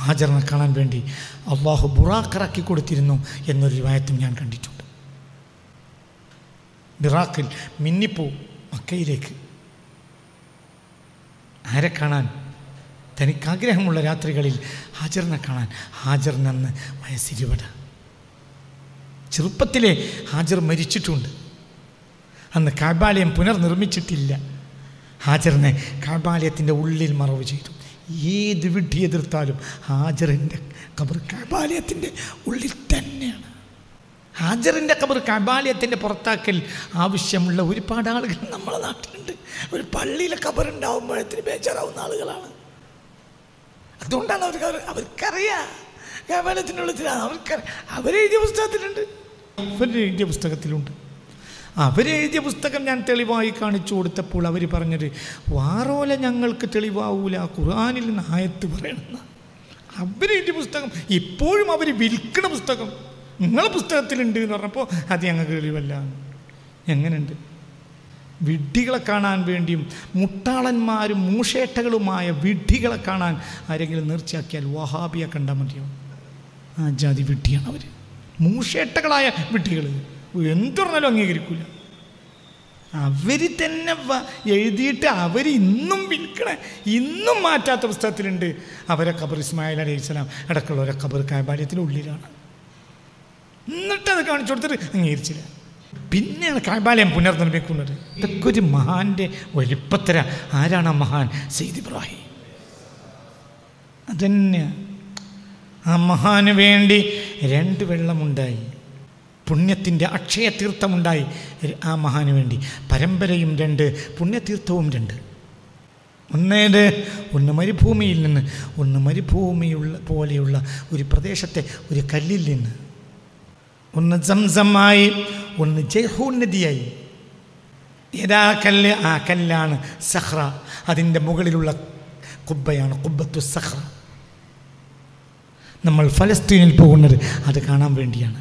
ഹാജറിനെ കാണാൻ വേണ്ടി അള്ളാഹു ബുറാക്കിറക്കി കൊടുത്തിരുന്നു എന്നൊരു റിവായത്തും ഞാൻ കണ്ടിട്ടുണ്ട്. ബിറാക്കിൽ മിന്നിപ്പോ മക്കയിലേക്ക് ആരെ കാണാൻ? തനിക്ക് ആഗ്രഹമുള്ള രാത്രികളിൽ ഹാജറിനെ കാണാൻ. ഹാജറിനെന്ന് വയസ്സിരുപട. ചെറുപ്പത്തിലെ ഹാജർ മരിച്ചിട്ടുണ്ട്. അന്ന് കാബാലയം പുനർനിർമ്മിച്ചിട്ടില്ല. ഹാജറിനെ കാബാലയത്തിൻ്റെ ഉള്ളിൽ മറവ് ചെയ്തു. ഏത് വിഡ്ഢി എതിർത്താലും ഹാജറിൻ്റെ ഖബർ കാബാലയത്തിൻ്റെ ഉള്ളിൽ തന്നെയാണ്. ഹാജറിൻ്റെ ഖബർ കാബാലയത്തിൻ്റെ പുറത്താക്കൽ ആവശ്യമുള്ള ഒരുപാട് ആളുകൾ നമ്മളെ നാട്ടിലുണ്ട്. ഒരു പള്ളിയിലെ ഖബർ ഉണ്ടാവുമ്പോഴത്തിന് ബേജാറാവുന്ന ആളുകളാണ്. അതുകൊണ്ടാണ് അവർക്ക് അവർ അവർക്കറിയാം കാബാലയത്തിനുള്ളിൽ. അവർക്ക് അവരെഴുതിയ പുസ്തകത്തിലുണ്ട്, അവരെഴുതിയ പുസ്തകത്തിലുണ്ട്. അവരെഴുതിയ പുസ്തകം ഞാൻ തെളിവായി കാണിച്ചു കൊടുത്തപ്പോൾ അവർ പറഞ്ഞത്, വാറോല ഞങ്ങൾക്ക് തെളിവാവൂല, ഖുർആനിൽ നിന്ന് ആയത്ത് പറയണമെന്ന്. അവരെഴുതിയ പുസ്തകം ഇപ്പോഴും അവർ വിൽക്കണ പുസ്തകം നിങ്ങളെ പുസ്തകത്തിലുണ്ട് എന്ന് പറഞ്ഞപ്പോൾ അത് ഞങ്ങൾക്ക് തെളിവല്ല. എങ്ങനെയുണ്ട്? വിഡ്ഢികളെ കാണാൻ വേണ്ടിയും മുട്ടാളന്മാരും മൂഷേട്ടകളുമായ വിഡ്ഢികളെ കാണാൻ ആരെങ്കിലും നേർച്ചയാക്കിയാൽ വഹാബിയെ കണ്ടാൽ മതിയാവും. ആ ജാതി വിഡ്ഢിയാണ് അവർ, മൂഷേട്ടകളായ വിഡ്ഢികൾ. എന്തു പറഞ്ഞാലും അംഗീകരിക്കില്ല. അവർ തന്നെ എഴുതിയിട്ട് അവർ ഇന്നും വിൽക്കണേ, ഇന്നും മാറ്റാത്ത പുസ്തകത്തിലുണ്ട്. അവരെ ഖബർ ഇസ്മായിൽ അലൈഹിസ്സലാം അടക്കമുള്ളവരെ ഖബർ കാബാലയത്തിൻ്റെ ഉള്ളിലാണ്. എന്നിട്ടത് കാണിച്ചു കൊടുത്തിട്ട് അംഗീകരിച്ചില്ല. പിന്നെയാണ് കാബാലയം പുനർനിർമ്മിക്കുന്നത്. ഇതൊക്കെ ഒരു മഹാൻ്റെ വലിപ്പത്തര. ആരാണ് ആ മഹാൻ? സയ്യിദ് ഇബ്രാഹീം. അതന്നെ ആ മഹാന് വേണ്ടി രണ്ട് വെള്ളമുണ്ടായി, പുണ്യത്തിൻ്റെ അക്ഷയ തീർത്ഥമുണ്ടായി. ആ മഹാന് വേണ്ടി പരമ്പരയും രണ്ട്, പുണ്യതീർത്ഥവും രണ്ട്. ഒന്നേത് ഒന്ന് മരുഭൂമിയിൽ നിന്ന്, ഒന്ന് മരുഭൂമിയുള്ള പോലെയുള്ള ഒരു പ്രദേശത്തെ ഒരു കല്ലിൽ നിന്ന്. ഒന്ന് സംസമായി, ഒന്ന് ജയ്ഹൂൻ നദിയായി. ഏതാ കല്ല്? ആ കല്ലാണ് സഹ്റ. അതിൻ്റെ മുകളിലുള്ള കുബ്ബയാണ് കുബ്ബത്തു സഹ്റ. നമ്മൾ ഫലസ്തീനിൽ പോകുന്നത് അത് കാണാൻ വേണ്ടിയാണ്.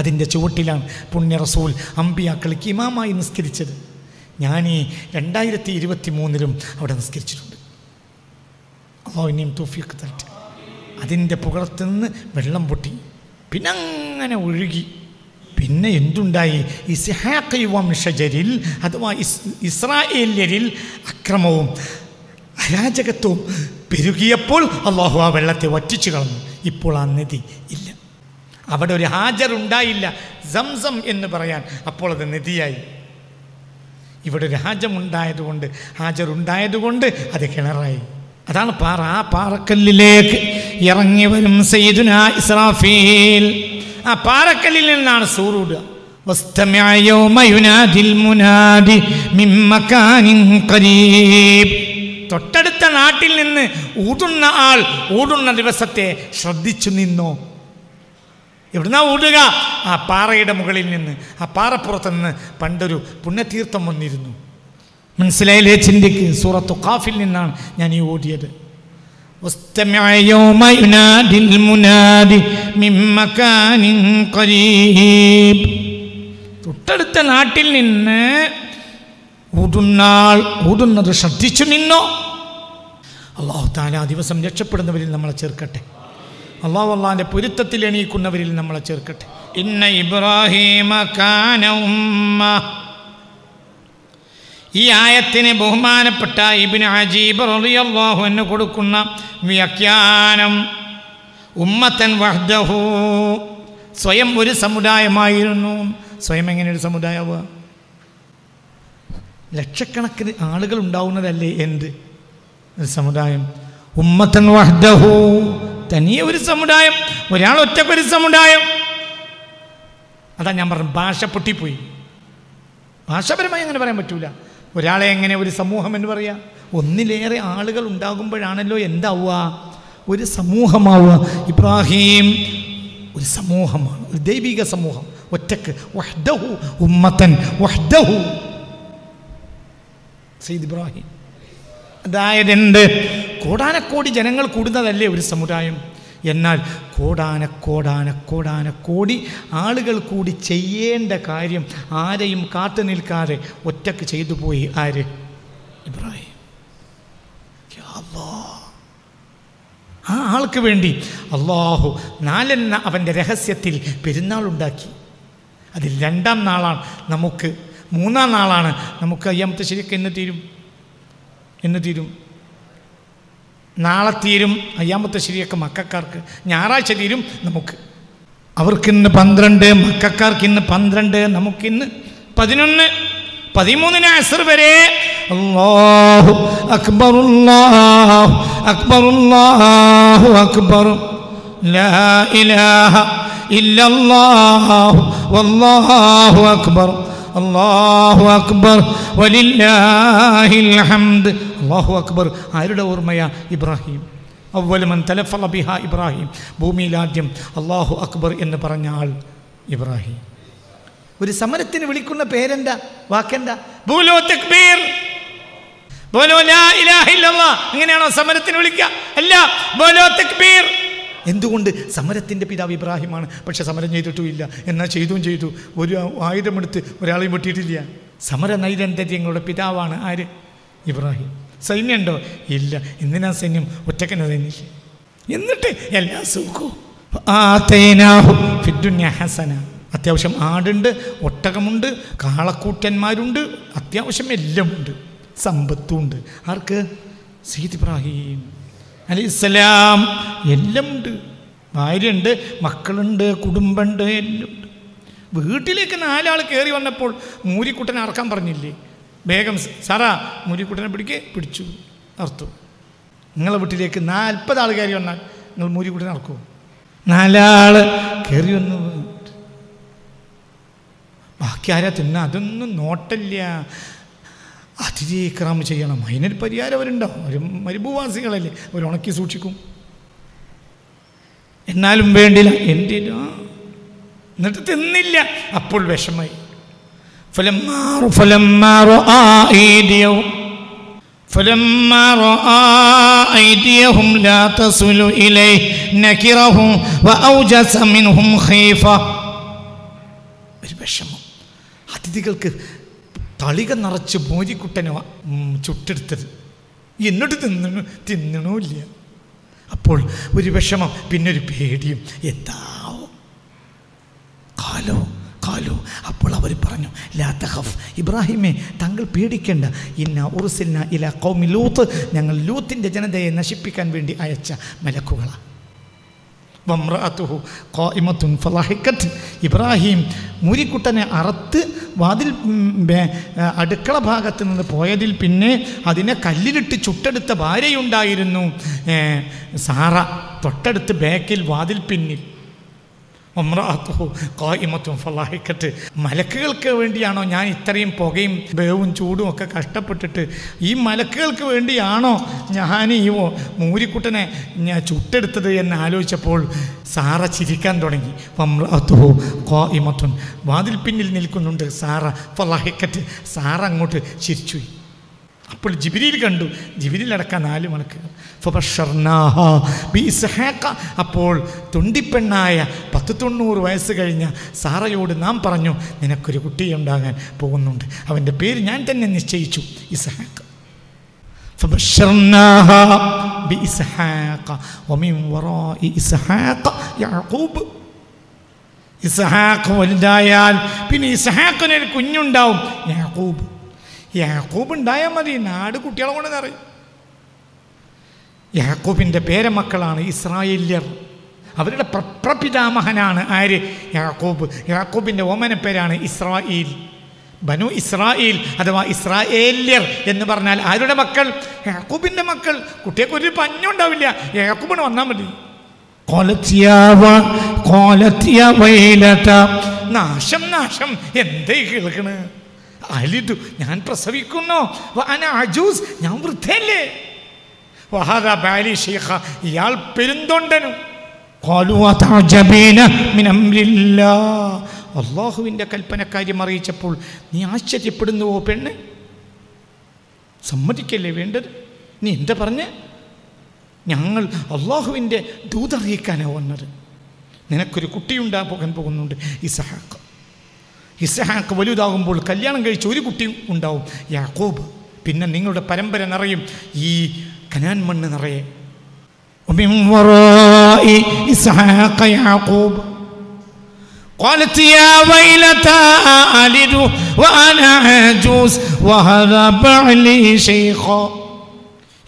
അതിൻ്റെ ചുവട്ടിലാണ് പുണ്യ റസൂൽ അമ്പിയാക്കൾക്ക് ഇമാമായി നിസ്കരിച്ചത്. ഞാനീ രണ്ടായിരത്തി ഇരുപത്തി മൂന്നിലും അവിടെ നിസ്കരിച്ചിട്ടുണ്ട്. അള്ളാഹു ഇനിയും തൗഫീഖ് തരട്ടെ. അതിൻ്റെ പുറത്തുനിന്ന് വെള്ളം പൊട്ടി പിന്നെ അങ്ങനെ ഒഴുകി. പിന്നെ എന്തുണ്ടായി? ഇസ്ഹാഖ് വംശജരിൽ അഥവാ ഇസ്രായേല്യരിൽ അക്രമവും അരാജകത്വവും പെരുകിയപ്പോൾ അള്ളാഹു ആ വെള്ളത്തെ വറ്റിച്ചു കളഞ്ഞു. ഇപ്പോൾ ആ നദി ഇല്ല. അവിടെ ഒരു ഹാജർ ഉണ്ടായില്ല സംസം എന്ന് പറയാൻ, അപ്പോൾ അത് നദിയായി. ഇവിടെ ഒരു ഹാജമുണ്ടായതുകൊണ്ട് ഹാജർ ഉണ്ടായതുകൊണ്ട് അത് കിണറായി. അതാണ് പാറ. ആ പാറക്കല്ലിലേക്ക് ഇറങ്ങി വരും സയ്യിദുനാ ഇസ്രാഫീൽ. ആ പാറക്കല്ലിൽ നിന്നാണ് സൂറൂടുക. വസ്തമിഅ യൗമ യുനാദിൽ മുനാദി മിൻ മകാനിൻ ഖരീബ്. തൊട്ടടുത്ത നാട്ടിൽ നിന്ന് ഊടുന്ന ആൾ ഊടുന്ന ദിവസത്തെ ശ്രദ്ധിച്ചു നിന്നോ. എവിടുന്നാ ഊടുക? ആ പാറയുടെ മുകളിൽ നിന്ന്, ആ പാറപ്പുറത്ത് നിന്ന്. പണ്ടൊരു പുണ്യതീർത്ഥം വന്നിരുന്നു. മനസ്സിലായില്ലേ? ചിന്തിക്ക്. സൂറത്തു ഖാഫിൽ നിന്നാണ് ഞാൻ ഈ ഓടിയത്. തൊട്ടടുത്ത നാട്ടിൽ നിന്ന് ഊടുന്നാൾ ഊടുന്നത് ശ്രദ്ധിച്ചു നിന്നോ. അല്ലാഹു തആല ആ ദിവസം രക്ഷപ്പെടുന്നവരിൽ നമ്മളെ ചേർക്കട്ടെ. അല്ലാഹു അല്ലാഹുവിൻ്റെ പൊരുത്തത്തിൽ എണീക്കുന്നവരിൽ നമ്മളെ ചേർക്കട്ടെ. ഇന്ന ഇബ്രാഹീമ കാന ഉമ്മ. ഈ ആയത്തിന് ബഹുമാനപ്പെട്ട ഇബ്നു അജീബ് റളിയല്ലാഹു അൻഹു കൊടുക്കുന്ന വ്യാഖ്യാനം, ഉമ്മത്തൻ വഹ്ദഹു, സ്വയം ഒരു സമുദായമായിരുന്നു. സ്വയം എങ്ങനെ ഒരു സമുദായമാവുക? ലക്ഷക്കണക്കിന് ആളുകൾ ഉണ്ടാവുന്നതല്ലേ എന്ത് ഒരു സമുദായം? ഉമ്മത്തൻ വഹ്ദഹു, തനിയെ ഒരു സമുദായം, ഒരാൾ ഒറ്റക്കൊരു സമുദായം. അതാ ഞാൻ പറഞ്ഞു ഭാഷ പൊട്ടിപ്പോയി. ഭാഷാപരമായി അങ്ങനെ പറയാൻ പറ്റൂല. ഒരാളെ എങ്ങനെ ഒരു സമൂഹം എന്ന് പറയാം? ഒന്നിലേറെ ആളുകൾ ഉണ്ടാകുമ്പോഴാണല്ലോ എന്താവുക ഒരു സമൂഹമാവുക. ഇബ്രാഹീം ഒരു സമൂഹമാണ്, ഒരു ദൈവിക സമൂഹം, ഒറ്റക്ക്. വഹ്ദഹു ഉമ്മത്തൻ വഹ്ദഹു സയ്യിദ് ഇബ്രാഹീം. അതായത് എന്ത്? കോടാനക്കോടി ജനങ്ങൾ കൂടുന്നതല്ലേ ഒരു സമുദായം. എന്നാൽ കോടാനക്കോടാനക്കോടാനക്കോടി ആളുകൾ കൂടി ചെയ്യേണ്ട കാര്യം ആരെയും കാത്തു നിൽക്കാതെ ഒറ്റക്ക് ചെയ്തു പോയി ആര്? ഇബ്രാഹീം. ആ ആൾക്ക് വേണ്ടി അള്ളാഹു നാലെന്ന അവൻ്റെ രഹസ്യത്തിൽ പെരുന്നാളുണ്ടാക്കി. അതിൽ രണ്ടാം നാളാണ് നമുക്ക്, മൂന്നാം നാളാണ് നമുക്ക് അയ്യാമത്തെ ശരിക്കും എന്ന് തീരും. എന്ന് തീരും, നാളെ തീരും, അയ്യാമത്തെ ശരിയൊക്കെ മക്കാർക്ക്, ഞായറാഴ്ച തീരും. നമുക്ക് അവർക്കിന്ന് പന്ത്രണ്ട്, മക്കാർക്കിന്ന് പന്ത്രണ്ട്, നമുക്കിന്ന് പതിനൊന്ന്, പതിമൂന്നിന് അസർ വരെ അല്ലാഹു അക്ബർ അല്ലാഹു അക്ബർ അല്ലാഹു അക്ബർ ലാ ഇലാഹ ഇല്ലല്ലാഹു വല്ലാഹു അക്ബർ അല്ലാഹു അക്ബർ വലില്ലാഹിൽ ഹംദ് അല്ലാഹു അക്ബർ. ആരുടെ ഓർമ്മയാ? ഇബ്രാഹീം. അവ്വൽ മൻ തലഫള ബിഹാ ഇബ്രാഹീം. ഭൂമിയിൽ ആദ്യം അല്ലാഹു അക്ബർ എന്ന് പറഞ്ഞ ആൾ ഇബ്രാഹീം. ഒരു സമരത്തിന് വിളിക്കുന്ന പേരെന്താ, വാക്കെന്താ? ബോലോ തക്ബീർ, ബോലോ ലാ ഇലാഹ ഇല്ലല്ലാഹ്. അങ്ങനെയാണോ സമരത്തിന് വിളിക്കുക? അല്ല, ബോലോ തക്ബീർ. എന്തുകൊണ്ട്? സമരത്തിൻ്റെ പിതാവ് ഇബ്രാഹിമാണ്. പക്ഷെ സമരം ചെയ്തിട്ടുമില്ല. എന്നാൽ ചെയ്തും ചെയ്തു. ഒരു ആയുധമെടുത്ത് ഒരാളെയും വെട്ടിയിട്ടില്ല. സമര നൈരന്തര്യങ്ങളുടെ പിതാവാണ് ആര്? ഇബ്രാഹിം. സൈന്യമുണ്ടോ? ഇല്ല. എന്തിനാ സൈന്യം? ഒറ്റക്കന സൈന്യം. എന്നിട്ട് എല്ലാ സുഖവും ഹസന. അത്യാവശ്യം ആടുണ്ട്, ഒട്ടകമുണ്ട്, കാളക്കൂറ്റന്മാരുണ്ട്, അത്യാവശ്യം എല്ലാം ഉണ്ട്, സമ്പത്തുമുണ്ട്. ആർക്ക്? സയ്യിദ് ഇബ്രാഹിം അലൈഹിസ്സലാം. എല്ലാം ഉണ്ട്, ഭാര്യയുണ്ട്, മക്കളുണ്ട്, കുടുംബമുണ്ട്, എല്ലാം ഉണ്ട്. വീട്ടിലേക്ക് നാലാൾ കയറി വന്നപ്പോൾ മൂരിക്കുട്ടനെ അറക്കാൻ പറഞ്ഞില്ലേ വേഗം? സാറാ മൂരിക്കുട്ടനെ പിടിക്കേ. പിടിച്ചു, അർത്തു. നിങ്ങളെ വീട്ടിലേക്ക് നാൽപ്പത് ആൾ കയറി വന്നാൽ നിങ്ങൾ മൂരിക്കുട്ടനെ അറക്കുമോ? നാലാൾ കയറി വന്നു, ബാക്കി ആരാ തിന്ന? അതൊന്നും നോട്ടില്ല. അതിഥി ഇക്റാം ചെയ്യണം. അതിനൊരു പരിഹാരം അവരുണ്ടാവും. അവർ മരുഭൂവാസികളല്ലേ, അവർ ഉണക്കി സൂക്ഷിക്കും. എന്നാലും വേണ്ടില്ല. എന്തിനാ? എന്നിട്ട് തിന്നില്ല. അപ്പോൾ വിഷമായി. ഒരു വിഷമം. അതിഥികൾക്ക് തളിക നിറച്ച് മോരിക്കുട്ടനോ ചുട്ടെടുത്തത്, എന്നിട്ട് തിന്നണു തിന്നണമില്ല. അപ്പോൾ ഒരു വിഷമം, പിന്നൊരു പേടിയും. എന്താവോ കാലോ കാലോ. അപ്പോൾ അവർ പറഞ്ഞു, ലാ തഖഫ് ഇബ്രാഹിമേ, താങ്കൾ പേടിക്കേണ്ട. ഇന്ന ഉർസിൽന ഇലാ ഖൗമി ലൂത്ത്, ഞങ്ങൾ ലൂത്തിൻ്റെ ജനതയെ നശിപ്പിക്കാൻ വേണ്ടി അയച്ച മലക്കുകളാണ്. വംറഅതുഹു ഖായിമത്തുൻ ഫളഹിഖത്ത്. ഇബ്രാഹിം മൂരിക്കുട്ടനെ അറുത്ത് വാതിൽ അടുക്കള ഭാഗത്ത് നിന്ന് പോയതിൽ പിന്നെ അതിനെ കല്ലിലിട്ട് ചുട്ടെടുത്ത ഭാര്യയുണ്ടായിരുന്നു സാറ, തൊട്ടടുത്ത് ബാക്കിൽ വാതിൽ പിന്നിൽ. വംറഅതുഹു ഖായിമത്തുൻ ഫളഹിഖത്ത്. മലക്കുകൾക്ക് വേണ്ടിയാണോ ഞാൻ ഇത്രയും പുകയും വേവും ചൂടും ഒക്കെ കഷ്ടപ്പെട്ടിട്ട്, ഈ മലക്കുകൾക്ക് വേണ്ടിയാണോ ഞാൻ ഈ മൂരിക്കുട്ടനെ ഞാൻ ചുട്ടെടുത്തത് എന്ന് ആലോചിച്ചപ്പോൾ സാറ ചിരിക്കാൻ തുടങ്ങി. വംറഅതുഹു ഖായിമത്തുൻ, വാതിൽ പിന്നിൽ നിൽക്കുന്നുണ്ട് സാറ, ഫളഹിഖത്ത്, സാറ അങ്ങോട്ട് ചിരിച്ചു. അപ്പോൾ ജിബ്രീൽ കണ്ടു. ജിബ്രീൽ അടക്കം നാല് മലക്കുകൾ. ഫബശർനാഹാ ബിഇസ്ഹാഖ. അപ്പോൾ തൊണ്ടിപ്പെണ്ണായ പത്ത് തൊണ്ണൂറ് വയസ്സ് കഴിഞ്ഞ സാറയോട് നാം പറഞ്ഞു, നിനക്കൊരു കുട്ടിയെ ഉണ്ടാകാൻ പോകുന്നുണ്ട്, അവൻ്റെ പേര് ഞാൻ തന്നെ നിശ്ചയിച്ചു, ഇസ്ഹാഖ്. ഫബശർനാഹാ ബിഇസ്ഹാഖ വമിൻ വറാഇ ഇസ്ഹാഖ യാഖൂബ്. ഇസ്ഹാഖ് വലുതായാൽ പിന്നെ ഇസ്ഹാഖിന് ഒരു കുഞ്ഞുണ്ടാവും, യാഖൂബ്. യാക്കൂബ് ഉണ്ടായാൽ മതി, നാട് കുട്ടികളെ കൊണ്ട് നിറയും. യാക്കൂബിൻ്റെ പേരമക്കളാണ് ഇസ്രായേല്യർ. അവരുടെ പ്രപ്രപിതാമഹനാണ് ആര്? യാക്കൂബ്. യാക്കൂബിൻ്റെ ഓമന പേരാണ് ഇസ്രായേൽ, ബനു ഇസ്രായേൽ അഥവാ ഇസ്രായേല്യർ എന്ന് പറഞ്ഞാൽ ആരുടെ മക്കൾ? യാക്കൂബിൻ്റെ മക്കൾ. കുട്ടികൾക്ക് ഒരു പഞ്ഞും ഉണ്ടാവില്ല, യാക്കൂബിന് വന്നാൽ മതി. നാശം നാശം എന്തേ കേൾക്കണ്? അലിതു, ഞാൻ പ്രസവിക്കുന്നു, അന അജൂസ്, ഞാൻ വൃദ്ധയല്ലേ, വഹദ ബാലി ശൈഖ, ഇയാൾ പെരുന്തൊണ്ടനും. ഖാലു അതഅജബീന മിൻ അംരില്ലാഹ്, അല്ലാഹുവിൻ്റെ കൽപ്പനക്കാര്യം അറിയിച്ചപ്പോൾ നീ ആശ്ചര്യപ്പെടുന്നുവോ പെണ്ണ്? സമ്മതിക്കല്ലേ വേണ്ടത്? നീ എന്താ പറഞ്ഞേ? ഞങ്ങൾ അല്ലാഹുവിൻ്റെ ദൂതറിയിക്കാനാണ് വന്നത്, നിനക്കൊരു കുട്ടിയുണ്ടാ പോകാൻ പോകുന്നുണ്ട്, ഇസ്ഹാഖ്. ഇസ്ഹാഖ് വലുതാകുമ്പോൾ കല്യാണം കഴിച്ച ഒരു കുട്ടി ഉണ്ടാവും, യാക്കൂബ്. പിന്നെ നിങ്ങളുടെ പരമ്പര നിറയും, ഈ കനാൻ മണ്ണ് നിറയെ.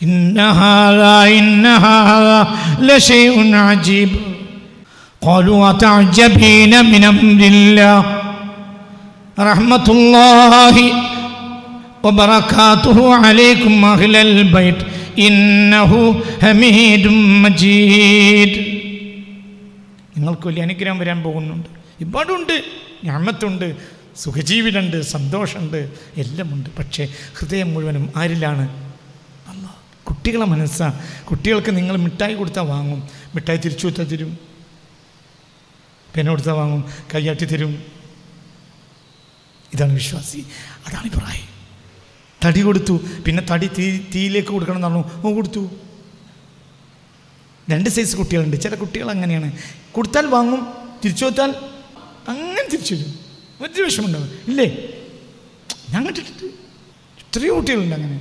إن هذا إن هذا لشيء عجيب. قالوا أتعجبين من أمر الله رحمة الله وبركاته عليكم أهل البيت إنه حميد مجيد. നിങ്ങൾക്ക് വലിയ അനുഗ്രഹം വരാൻ പോകുന്നുണ്ട്. ഇബാദുണ്ട്, നിഅമത്തുണ്ട്, സുഖജീവിതമുണ്ട്, സന്തോഷമുണ്ട്, എല്ലാമുണ്ട്. പക്ഷേ ഹൃദയം മുഴുവനും ആരിലാണ്? അല്ലാഹ്. കുട്ടികളെ മനസ്സാ. കുട്ടികൾക്ക് നിങ്ങൾ മിഠായി കൊടുത്താൽ വാങ്ങും, മിഠായി തിരിച്ചു കൊടുത്താൽ തരും, പെൻ കൊടുത്താൽ വാങ്ങും, കൈയാട്ടി തരും. ഇതാണ് വിശ്വാസി, അതാണ് ഇബ്രാഹീം. തടി കൊടുത്തു, പിന്നെ തടി തീ തീയിലേക്ക് കൊടുക്കണം എന്ന് പറഞ്ഞു, ഓ കൊടുത്തു. രണ്ട് സൈസ് കുട്ടികളുണ്ട്. ചില കുട്ടികൾ അങ്ങനെയാണ്, കൊടുത്താൽ വാങ്ങും, തിരിച്ചു കൊടുത്താൽ അങ്ങനെ തിരിച്ചു വരും. ഒരു വിഷമുണ്ടാവും ഇല്ലേ? ഞാൻ കണ്ടിട്ടുണ്ട് എത്രയോ കുട്ടികളുണ്ട് അങ്ങനെ.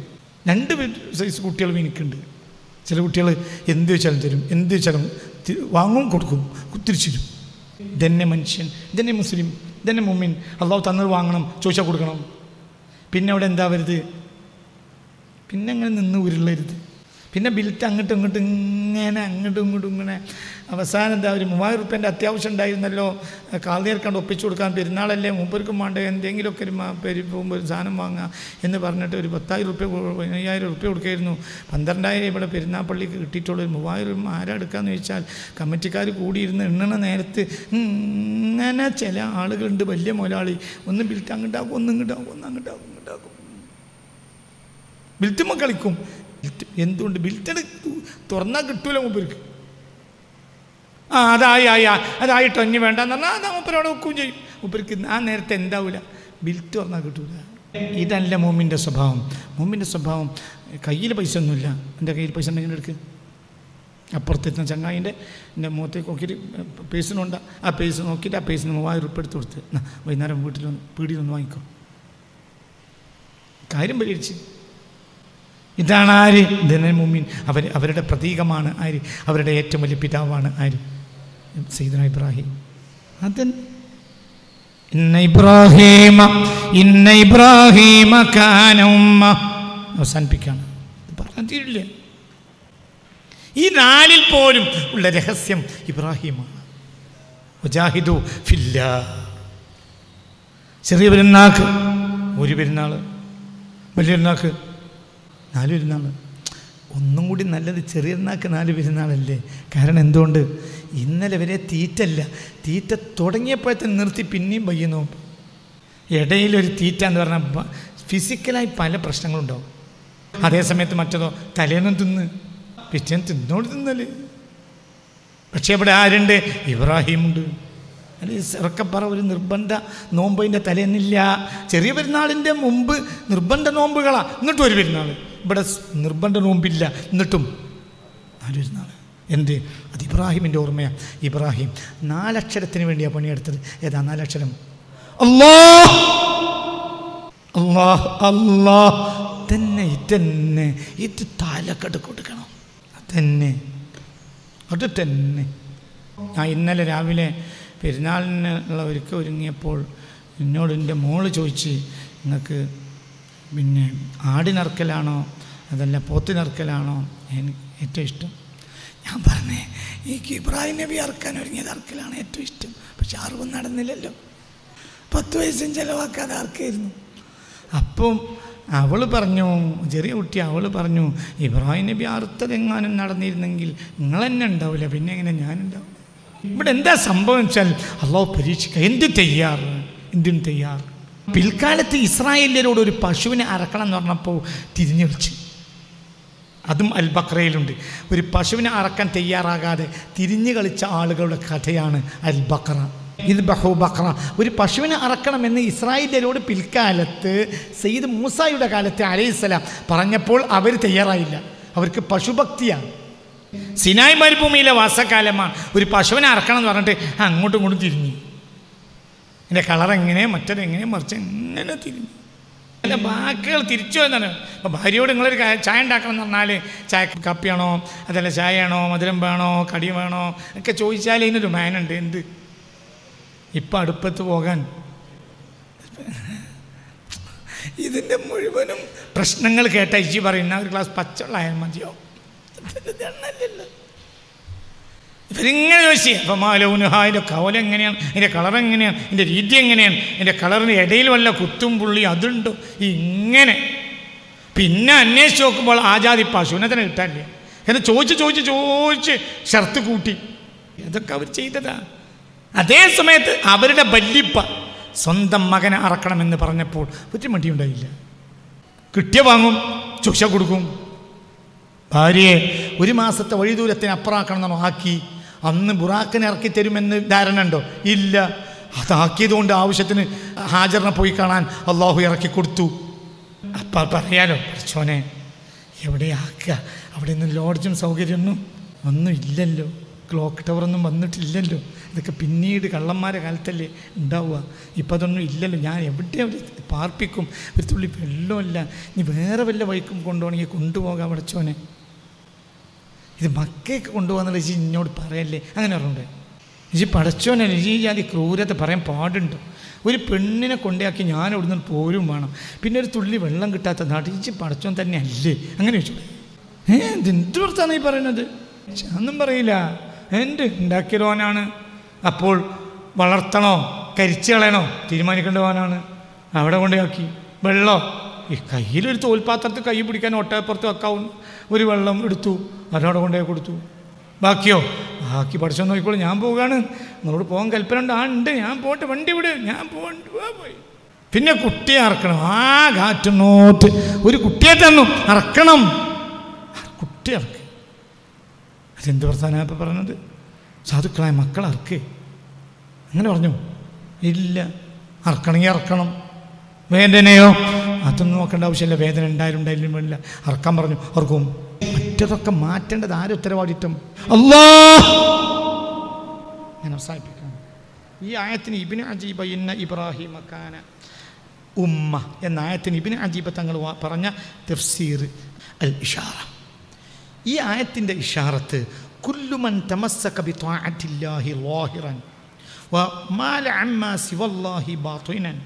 രണ്ട് സൈസ് കുട്ടികളും എനിക്കുണ്ട്. ചില കുട്ടികൾ എന്ത് വെച്ചാലും തരും, എന്ത് വെച്ചാലും വാങ്ങും, കൊടുക്കും, തിരിച്ചു തരും. ഇതന്നെ മനുഷ്യൻ, ഇതന്നെ മുസ്ലിം, ഇതന്നെ മുഅ്മിൻ. അള്ളാഹു തന്നത് വാങ്ങണം, ചോദിച്ചാൽ കൊടുക്കണം. പിന്നെ അവിടെ എന്താവരുത്, പിന്നെ അങ്ങനെ നിന്ന് ഉരുളരുത്. പിന്നെ ബിൽറ്റ് അങ്ങോട്ടും ഇങ്ങോട്ടും ഇങ്ങനെ അങ്ങോട്ടും ഇങ്ങോട്ടും ഇങ്ങനെ. അവസാനം എന്താ, ഒരു മൂവായിരം റുപ്യേൻ്റെ അത്യാവശ്യം ഉണ്ടായിരുന്നല്ലോ, കാൽനീർക്കാണ്ട് ഒപ്പിച്ചു കൊടുക്കാൻ, പെരുന്നാളല്ലേ മൂപ്പർക്കും വേണ്ട, എന്തെങ്കിലുമൊക്കെ ഒരു പെരി പോകുമ്പോൾ ഒരു സാധനം വാങ്ങുക എന്ന് പറഞ്ഞിട്ട് ഒരു പത്തായിരം റുപ്യ അയ്യായിരം റുപ്യ കൊടുക്കായിരുന്നു. പന്ത്രണ്ടായിരം ഇവിടെ പെരുന്നാൾ പള്ളിക്ക് കിട്ടിയിട്ടുള്ള ഒരു മൂവായിരം ആരാ എടുക്കാമെന്ന് ചോദിച്ചാൽ കമ്മിറ്റിക്കാർ കൂടിയിരുന്ന് എണ്ണണ നേരത്ത് ഇങ്ങനെ ചില ആളുകളുണ്ട് വലിയ മുതലാളി, ഒന്ന് ബിൽറ്റ് അങ്ങോട്ടാക്കും, ഒന്ന് ഇങ്ങോട്ടാക്കും, ഒന്ന് അങ്ങോട്ടാക്കും, ഇങ്ങോട്ടാക്കും, ബിൽറ്റുമ്പോൾ കളിക്കും. എന്തുകൊണ്ട് ബിൽറ്റഡ് തുറന്നാൽ കിട്ടൂല മൂപ്പർക്ക്. ആ അതായി ആയി അതായിട്ടോ ഇനി വേണ്ടെന്ന് പറഞ്ഞാൽ അതാ മൂപ്പരോടെ വെക്കുകയും ചെയ്യും. മൂപ്പർക്ക് ആ നേരത്തെ എന്താവില്ല, ബിൽറ്റ് തുറന്നാൽ കിട്ടൂല. ഇതല്ല മോമിൻ്റെ സ്വഭാവം. മോമിൻ്റെ സ്വഭാവം കയ്യിൽ പൈസ ഒന്നുമില്ല, എൻ്റെ കയ്യിൽ പൈസ ഉണ്ടെങ്കിൽ എടുക്കുക. അപ്പുറത്തെത്തുന്ന ചങ്ങായിൻ്റെ എൻ്റെ മുഖത്തേക്ക് നോക്കിയിട്ട് പേഴ്സിനുണ്ട്, ആ പേഴ്സ് നോക്കിയിട്ട് ആ പേഴ്സിന് മൂവായിരം ഉറുപ്പ് എടുത്ത് കൊടുത്ത് വൈകുന്നേരം വീട്ടിൽ വന്ന് പീടിയിലൊന്ന് വാങ്ങിക്കോ, കാര്യം പരിഹരിച്ച്. ഇതാണ് ആര്? ഇതന്നെ മുഅ്മിൻ. അവർ അവരുടെ പ്രതീകമാണ് ആര്? അവരുടെ ഏറ്റവും വലിയ പിതാവാണ് ആര്? സയ്യിദുനാ ഇബ്രാഹീം. അതൻ ഇന്ന ഇബ്രാഹീമ ഇന്ന ഇബ്രാഹീമ കാന ഉമ്മ. അവസാനിപ്പിക്കുകയാണ്, പറഞ്ഞിട്ടില്ല. ഈ നാലിൽ പോലും ഉള്ള രഹസ്യം ഇബ്രാഹീമാണ്. മുജാഹിദു ഫില്ലാ. ചെറിയ പെരുന്നാൾക്ക് ഒരു പെരുന്നാൾ, വലിയ പെരുന്നാൾക്ക് നാല് പെരുന്നാൾ. ഒന്നും കൂടി നല്ലത് ചെറിയനാൾക്ക് നാല് പെരുന്നാളല്ലേ. കാരണം എന്തുകൊണ്ട്? ഇന്നലെ വരെ തീറ്റല്ല, തീറ്റ തുടങ്ങിയപ്പോഴത്തെ നിർത്തി പിന്നെയും പയ്യുന്നു. ഇടയിലൊരു തീറ്റ എന്ന് പറഞ്ഞാൽ ഫിസിക്കലായി പല പ്രശ്നങ്ങളുണ്ടാവും. അതേസമയത്ത് മറ്റേതോ തലേന്നും തിന്ന് പിറ്റേന്ന് തിന്നോട് തിന്നല്. പക്ഷേ ഇവിടെ ആരുണ്ട്? ഇബ്രാഹീമുണ്ട്. ഇറക്കപ്പറ ഒരു നിർബന്ധ നോമ്പിൻ്റെ തലേന്നില്ല. ചെറിയ പെരുന്നാളിൻ്റെ മുമ്പ് നിർബന്ധ നോമ്പുകളാണ്, എന്നിട്ടും ഒരു പെരുന്നാൾ. ഇവിടെ നിർബന്ധ നോമ്പില്ല, എന്നിട്ടും നാല് പെരുന്നാൾ. എന്ത്? അത് ഇബ്രാഹിമിൻ്റെ ഓർമ്മയാണ്. ഇബ്രാഹിം നാലക്ഷരത്തിന് വേണ്ടിയാണ് പണിയെടുത്തത്. ഏതാ നാലക്ഷരം? അല്ലാഹ്. അല്ലാഹ് അല്ലാഹ് തന്നെ. ഇതന്നെ ഇത് തലക്കെട്ട് കൊടുക്കണം. അതന്നെ അത് തന്നെ. ഞാൻ ഇന്നലെ രാവിലെ പെരുന്നാളിനുള്ള ഒരുക്കം ഒരുങ്ങിയപ്പോൾ എന്നോട് എൻ്റെ മോള് ചോദിച്ച്, നിങ്ങൾക്ക് പിന്നെ ആടിനറക്കലാണോ അതല്ല പോത്തിനറക്കലാണോ എനിക്ക് ഏറ്റവും ഇഷ്ടം? ഞാൻ പറഞ്ഞേ, എനിക്ക് ഇബ്രാഹിം നബി അറക്കാൻ ഒരുങ്ങിയത് അറക്കലാണ് ഏറ്റവും ഇഷ്ടം. പക്ഷെ അറുപത് നടന്നില്ലല്ലോ, പത്ത് വയസ്സും ചിലവാക്കാതെ അറക്കായിരുന്നു. അപ്പം അവൾ പറഞ്ഞു, ചെറിയ കുട്ടി അവൾ പറഞ്ഞു, ഇബ്രാഹിം നബി അറുത്തതെങ്ങാനും നടന്നിരുന്നെങ്കിൽ നിങ്ങളെന്നെ ഉണ്ടാവില്ല, പിന്നെ എങ്ങനെ ഞാനുണ്ടാവും? ഇവിടെ എന്താ സംഭവം വെച്ചാൽ അള്ളാഹു പരീക്ഷിക്കുക. എന്ത് തയ്യാർ, എന്തിനും തയ്യാർ. പിൽക്കാലത്ത് ഇസ്രായേലിയരോട് ഒരു പശുവിനെ അറക്കണം എന്ന് പറഞ്ഞപ്പോൾ തിരിഞ്ഞൊളിച്ച്. അതും അൽ ബഖറയിലുണ്ട്. ഒരു പശുവിനെ അറക്കാൻ തയ്യാറാകാതെ തിരിഞ്ഞു കളിച്ച ആളുകളുടെ കഥയാണ് അൽ ബഖറ. ഇത് ബഹു ബഖറ. ഒരു പശുവിനെ അറക്കണമെന്ന് ഇസ്രായേലിയരോട് പിൽക്കാലത്ത് സയ്യിദ് മൂസായുടെ കാലത്ത് അലൈഹിസ്സലാം പറഞ്ഞപ്പോൾ അവർ തയ്യാറായില്ല. അവർക്ക് പശുഭക്തിയാണ്. സിനായ് മരുഭൂമിയിലെ വാസക്കാലമാണ്. ഒരു പശുവിനെ അറക്കണം എന്ന് പറഞ്ഞിട്ട് അങ്ങോട്ടും ഇങ്ങോട്ടും തിരിഞ്ഞു. എൻ്റെ കളറെങ്ങനെ, മറ്റതെങ്ങനെ, മറിച്ച് എങ്ങനെ തിരിഞ്ഞു. എൻ്റെ വാക്കുകൾ തിരിച്ചു എന്നാണ്. അപ്പോൾ ഭാര്യയോട് നിങ്ങളൊരു ചായ ഉണ്ടാക്കണം എന്ന് പറഞ്ഞാൽ ചായ കാപ്പിയാണോ അതല്ല ചായയാണോ മധുരം വേണോ കടി വേണോ ഒക്കെ ചോദിച്ചാൽ ഇതിനൊരു മാനുണ്ട്. എന്ത് ഇപ്പം അടുപ്പത്ത് പോകാൻ ഇതിന്റെ മുഴുവനും പ്രശ്നങ്ങൾ കേട്ട ഇജി പറയുന്ന ഒരു ഗ്ലാസ് പച്ചവെള്ളം ആയാൽ മതിയോ? ഇവരിങ്ങനെ ചോദിച്ചു അപ്പമാലൗനുഹായിൻ്റെ കവല എങ്ങനെയാണ്, എൻ്റെ കളർ എങ്ങനെയാണ്, എൻ്റെ രീതി എങ്ങനെയാണ്, എൻ്റെ കളറിന് ഇടയിൽ വല്ല കുത്തും പുള്ളി അതുണ്ടോ ഇങ്ങനെ. പിന്നെ അന്വേഷിച്ച് നോക്കുമ്പോൾ ആജാദി പശുവിനെ തന്നെ കിട്ടാനില്ല എന്ന് ചോദിച്ച് ചോദിച്ച് ചോദിച്ച് ഷർത്ത് കൂട്ടി. ഇതൊക്കെ അവർ ചെയ്തതാ. അതേ സമയത്ത് അവരുടെ വല്യപ്പ സ്വന്തം മകനെ അറക്കണമെന്ന് പറഞ്ഞപ്പോൾ ഒറ്റ മടിയുണ്ടായില്ല. കിട്ടിയ വാങ്ങും, ശിക്ഷ കൊടുക്കും. ഭാര്യയെ ഒരു മാസത്തെ വഴി ദൂരത്തിന് അപ്പുറമാക്കണമെന്നോ ആക്കി. അന്ന് ബുറാക്കിനെ ഇറക്കി തരുമെന്ന് ധാരണ ഉണ്ടോ? ഇല്ല. അതാക്കിയതുകൊണ്ട് ആവശ്യത്തിന് ഹാജറിനെ പോയി കാണാൻ അള്ളാഹു ഇറക്കി കൊടുത്തു. അപ്പം പറയാലോ പഠിച്ചോനെ എവിടെയാക്കുക, അവിടെ നിന്ന് ലോഡ്ജും സൗകര്യമൊന്നും ഒന്നും ഇല്ലല്ലോ, ക്ലോക്ക് ടവറൊന്നും വന്നിട്ടില്ലല്ലോ. ഇതൊക്കെ പിന്നീട് കള്ളന്മാരെ കാലത്തല്ലേ ഉണ്ടാവുക, ഇപ്പം അതൊന്നും ഇല്ലല്ലോ. ഞാൻ എവിടെ അവർ പാർപ്പിക്കും, ഒരു തുള്ളി വെള്ളമില്ല, നീ വേറെ വല്ല വഴിക്കും കൊണ്ടുപോകണമെങ്കിൽ കൊണ്ടുപോകാം പഠിച്ചോനെ. ഇത് മക്കയൊക്കെ കൊണ്ടുപോകാന്നുള്ള ചേച്ചി ഇന്നോട് പറയല്ലേ, അങ്ങനെ പറഞ്ഞുണ്ട് ചേച്ചി. പഠിച്ചോനെ ചേച്ചി ജാതി ക്രൂരത പറയാൻ പാടുണ്ടോ? ഒരു പെണ്ണിനെ കൊണ്ടയാക്കി ഞാൻ അവിടുന്ന് പോരും വേണം, പിന്നെ ഒരു തുള്ളി വെള്ളം കിട്ടാത്ത നാട്ടിൽ ചേച്ചി പഠിച്ചോൻ തന്നെ അല്ലേ, അങ്ങനെ ചോദിച്ചു. ഏ എന്ത് പുറത്താണ് ഈ പറയുന്നത്? ഒന്നും പറയില്ല, എൻ്റെ ഉണ്ടാക്കിയവനാണ്. അപ്പോൾ വളർത്തണോ കരിച്ചു കളയണോ തീരുമാനിക്കേണ്ടവനാണ്. അവിടെ കൊണ്ടയാക്കി വെള്ളം ഈ കയ്യിലൊരു തോൽപാത്രത്തിൽ കൈ പിടിക്കാൻ ഒട്ടപ്പുറത്ത് വെക്കാവുന്ന ഒരു വെള്ളം എടുത്തു, അതവിടെ കൊണ്ടുപോയി കൊടുത്തു. ബാക്കിയോ ബാക്കി പഠിച്ചോ നോക്കിക്കോളൂ, ഞാൻ പോവുകയാണ്, നമ്മളോട് പോകാൻ കൽപ്പന ഉണ്ട്. ആ ഉണ്ട്, ഞാൻ പോട്ടെ, വണ്ടി വിട്, ഞാൻ പോകണ്ട പോയി. പിന്നെ കുട്ടിയെ അറക്കണം, ആ കാറ്റും നോത്ത് ഒരു കുട്ടിയെ തന്നു അറക്കണം, കുട്ടി അറക്കുക. അതെന്ത് പ്രസ്ഥാനമാണ് ഇപ്പം പറഞ്ഞത്? സാധുക്കളായ മക്കൾ അറക്കേ അങ്ങനെ പറഞ്ഞു. ഇല്ല, അറക്കണമെങ്കിൽ അറക്കണം. വേദനയോ അതൊന്നും നോക്കേണ്ട ആവശ്യമില്ല, വേദന ഉണ്ടായാലും ഉണ്ടായാലും വേണ്ടില്ല, അറക്കാൻ പറഞ്ഞു അറക്കും. മറ്റതൊക്കെ മാറ്റേണ്ടത് ആരും ഉത്തരവാദിത്വം അല്ലാഹ്. ഞാൻ അവസാനിപ്പിക്കാം ഈ ആയത്തിന്. ഇബ്നു അജീബ ഇന്ന ഇബ്രാഹിം കാന ഉമ്മ എന്ന ആയത്തിന് ഇബ്നു അജീബ തങ്ങൾ പറഞ്ഞ തഫ്സീർ അൽ ഇഷാറ. ഈ ആയത്തിൻ്റെ ഇഷാറത്ത് കുല്ലുമൻ തമസ്സക ബിത്വാഅത്തില്ലാഹി ളാഹിറൻ വമാല അമ്മാ സിവല്ലാഹി ബാതിനൻ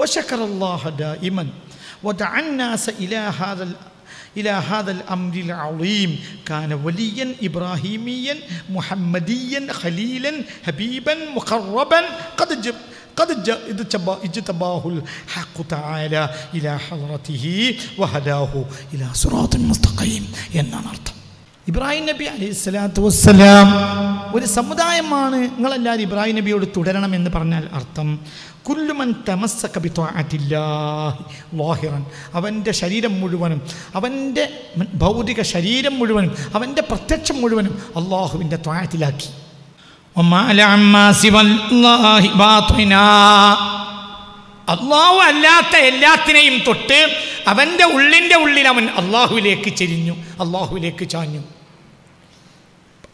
വശക്കറല്ലാഹ ദായിമൻ വദഅന്നാസ ഇലാ ഹാദൽ إلى هذا الأمر العظيم كان وليا إبراهيميا محمديا خليلا حبيبا مقربا قد جب قد اجتباه الحق تعالى إلى حضرته وهداه إلى صراط مستقيم എന്ന് അർത്ഥം. ഇബ്രാഹിം നബി അലൈഹി സ്വലാത്തു വസ്സലാം ഒരു സമുദായമാണ് നിങ്ങളെല്ലാവരും ഇബ്രാഹിം നബിയോട് തുടരണമെന്ന് പറഞ്ഞാൽ അർത്ഥം കുല്ലുമൻ തമസ്സക ബിത്വാഅത്തില്ലാഹി ളാഹിറൻ, അവൻ്റെ ശരീരം മുഴുവനും അവൻ്റെ ഭൗതിക ശരീരം മുഴുവനും അവൻ്റെ പ്രത്യക്ഷം മുഴുവനും അള്ളാഹുവിൻ്റെ ത്വാഅത്തിലാക്കി. അള്ളാഹു അല്ലാത്ത എല്ലാത്തിനെയും തൊട്ട് അവൻ്റെ ഉള്ളിൻ്റെ ഉള്ളിൽ അവൻ അള്ളാഹുവിലേക്ക് ചെരിഞ്ഞു, അള്ളാഹുവിലേക്ക് ചാഞ്ഞു.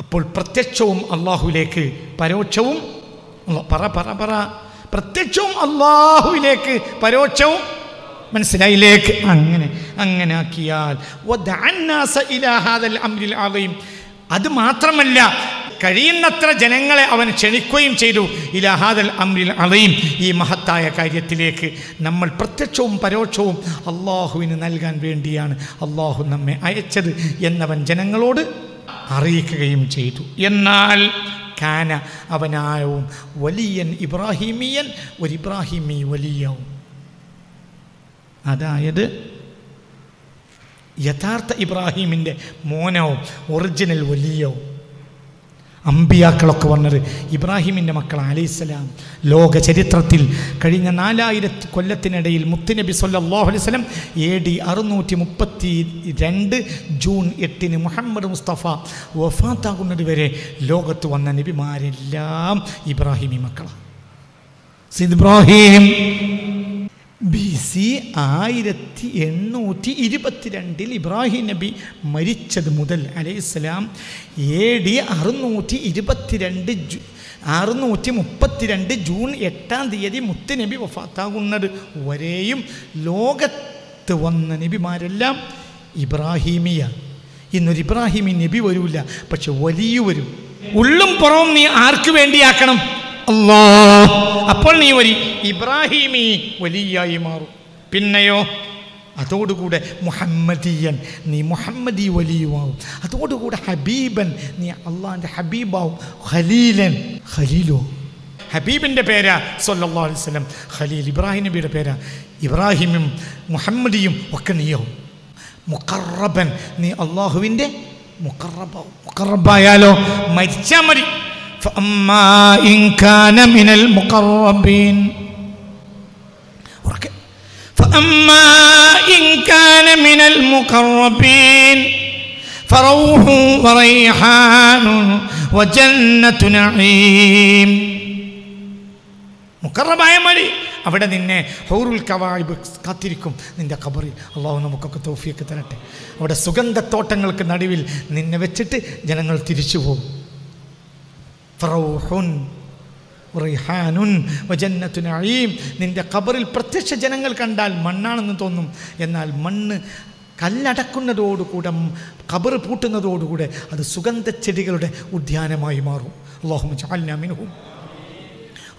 അപ്പോൾ പ്രത്യക്ഷവും അള്ളാഹുവിലേക്ക്, പരോക്ഷവും പറ പറ പറ പ്രത്യക്ഷവും അള്ളാഹുവിലേക്ക്, പരോക്ഷവും മനസ്സിലായിലേക്ക്. അങ്ങനെ അങ്ങനെ ആക്കിയാൽ അത് മാത്രമല്ല കഴിയുന്നത്ര ജനങ്ങളെ അവൻ ക്ഷണിക്കുകയും ചെയ്തു ഇലാ ഹാദൽ അംരിൽ അളീം, ഈ മഹത്തായ കാര്യത്തിലേക്ക്. നമ്മൾ പ്രത്യക്ഷവും പരോക്ഷവും അള്ളാഹുവിന് നൽകാൻ വേണ്ടിയാണ് അള്ളാഹു നമ്മെ അയച്ചത് എന്നവൻ ജനങ്ങളോട് അറിയിക്കുകയും ചെയ്തു. എന്നാൽ കാന അവനായവും വലിയൻ ഇബ്രാഹിമിയൻ, ഒരു ഇബ്രാഹിമി വലിയവും, അതായത് യഥാർത്ഥ ഇബ്രാഹീമിൻ്റെ മോനവും ഒറിജിനൽ വലിയവും. അമ്പിയാക്കളൊക്കെ വന്നത് ഇബ്രാഹിമിൻ്റെ മക്കൾ അലൈഹിസ്സലാം. ലോക ചരിത്രത്തിൽ കഴിഞ്ഞ നാലായിരത്തി കൊല്ലത്തിനിടയിൽ മുത്തുനബി സല്ലല്ലാഹു അലൈഹി വസല്ലം എ ഡി അറുന്നൂറ്റി മുപ്പത്തി രണ്ട് ജൂൺ എട്ടിന് മുഹമ്മദ് മുസ്തഫ വഫാത്താകുന്നത് വരെ ലോകത്ത് വന്ന നബിമാരെല്ലാം ഇബ്രാഹിമി മക്കളാണ്. സയ്യിദ് ഇബ്രാഹിം ബി സി ആയിരത്തി എണ്ണൂറ്റി ഇരുപത്തിരണ്ടിൽ ഇബ്രാഹിം നബി മരിച്ചത് മുതൽ അലൈഹിസ്സലാം എ ഡി അറുന്നൂറ്റി ഇരുപത്തിരണ്ട് ജൂ അറുന്നൂറ്റി മുപ്പത്തിരണ്ട് ജൂൺ എട്ടാം തീയതി മുത്തുനബി വഫാത്താകുന്നത് വരെയും ലോകത്ത് വന്ന നബിമാരെല്ലാം ഇബ്രാഹിമിയ. ഇന്നൊരു ഇബ്രാഹിമി നബി വരൂല, പക്ഷെ വലിയ വരും. ഉള്ളും പുറവും നീ ആർക്ക് വേണ്ടിയാക്കണം? അല്ലാഹ്. അപ്പോൾ നീ ഒരു ഇബ്രാഹിമി വലിയായി മാറും. പിന്നെയോ അതോടുകൂടെ മുഹമ്മദിയൻ നീ മുഹമ്മദി വലിയുമാവും. അതോടുകൂടെ ഹബീബൻ നീ അള്ളാഹിൻ്റെ ഹബീബാവും. ഖലീലൻ ഖലീലോ ഹബീബിൻ്റെ പേരാ സല്ലല്ലാഹു അലൈഹി വസല്ലം. ഖലീൽ ഇബ്രാഹിം നബിയുടെ പേരാ. ഇബ്രാഹിമും മുഹമ്മദിയും ഒക്കെ നീയാവും. മുഖറബൻ നീ അള്ളാഹുവിൻ്റെ മുഖറബാവും. മുഖറബായാലോ മരിച്ചാൽ മതി. فأما إن كان من المقربين فأما إن كان من المقربين فروح وريحان وجنة نعيم مقرب يا مالي അവിടെ നിന്നെ ഹൗറുൽ കവായിബ് കാത്തിരിക്കും നിൻ്റെ ഖബറിൽ. അള്ളാഹു നമുക്കൊക്കെ തൗഫീഖ് തരട്ടെ. അവിടെ സുഗന്ധത്തോട്ടങ്ങൾക്ക് നടുവിൽ നിന്നെ വെച്ചിട്ട് ജനങ്ങൾ തിരിച്ചു പോകും. ഫറൗഹുൻ റൈഹാനുൻ വജന്നത്തു നഈം. നിൻ്റെ ഖബറിൽ പ്രത്യക്ഷ ജനങ്ങൾ കണ്ടാൽ മണ്ണാണെന്ന് തോന്നും. എന്നാൽ മണ്ണ് കല്ലടക്കുന്നതോടുകൂടെ ഖബർ പൂട്ടുന്നതോടുകൂടെ അത് സുഗന്ധച്ചെടികളുടെ ഉദ്യാനമായി മാറും. അല്ലാഹുമ്മ ജഅൽനാ മിൻഹും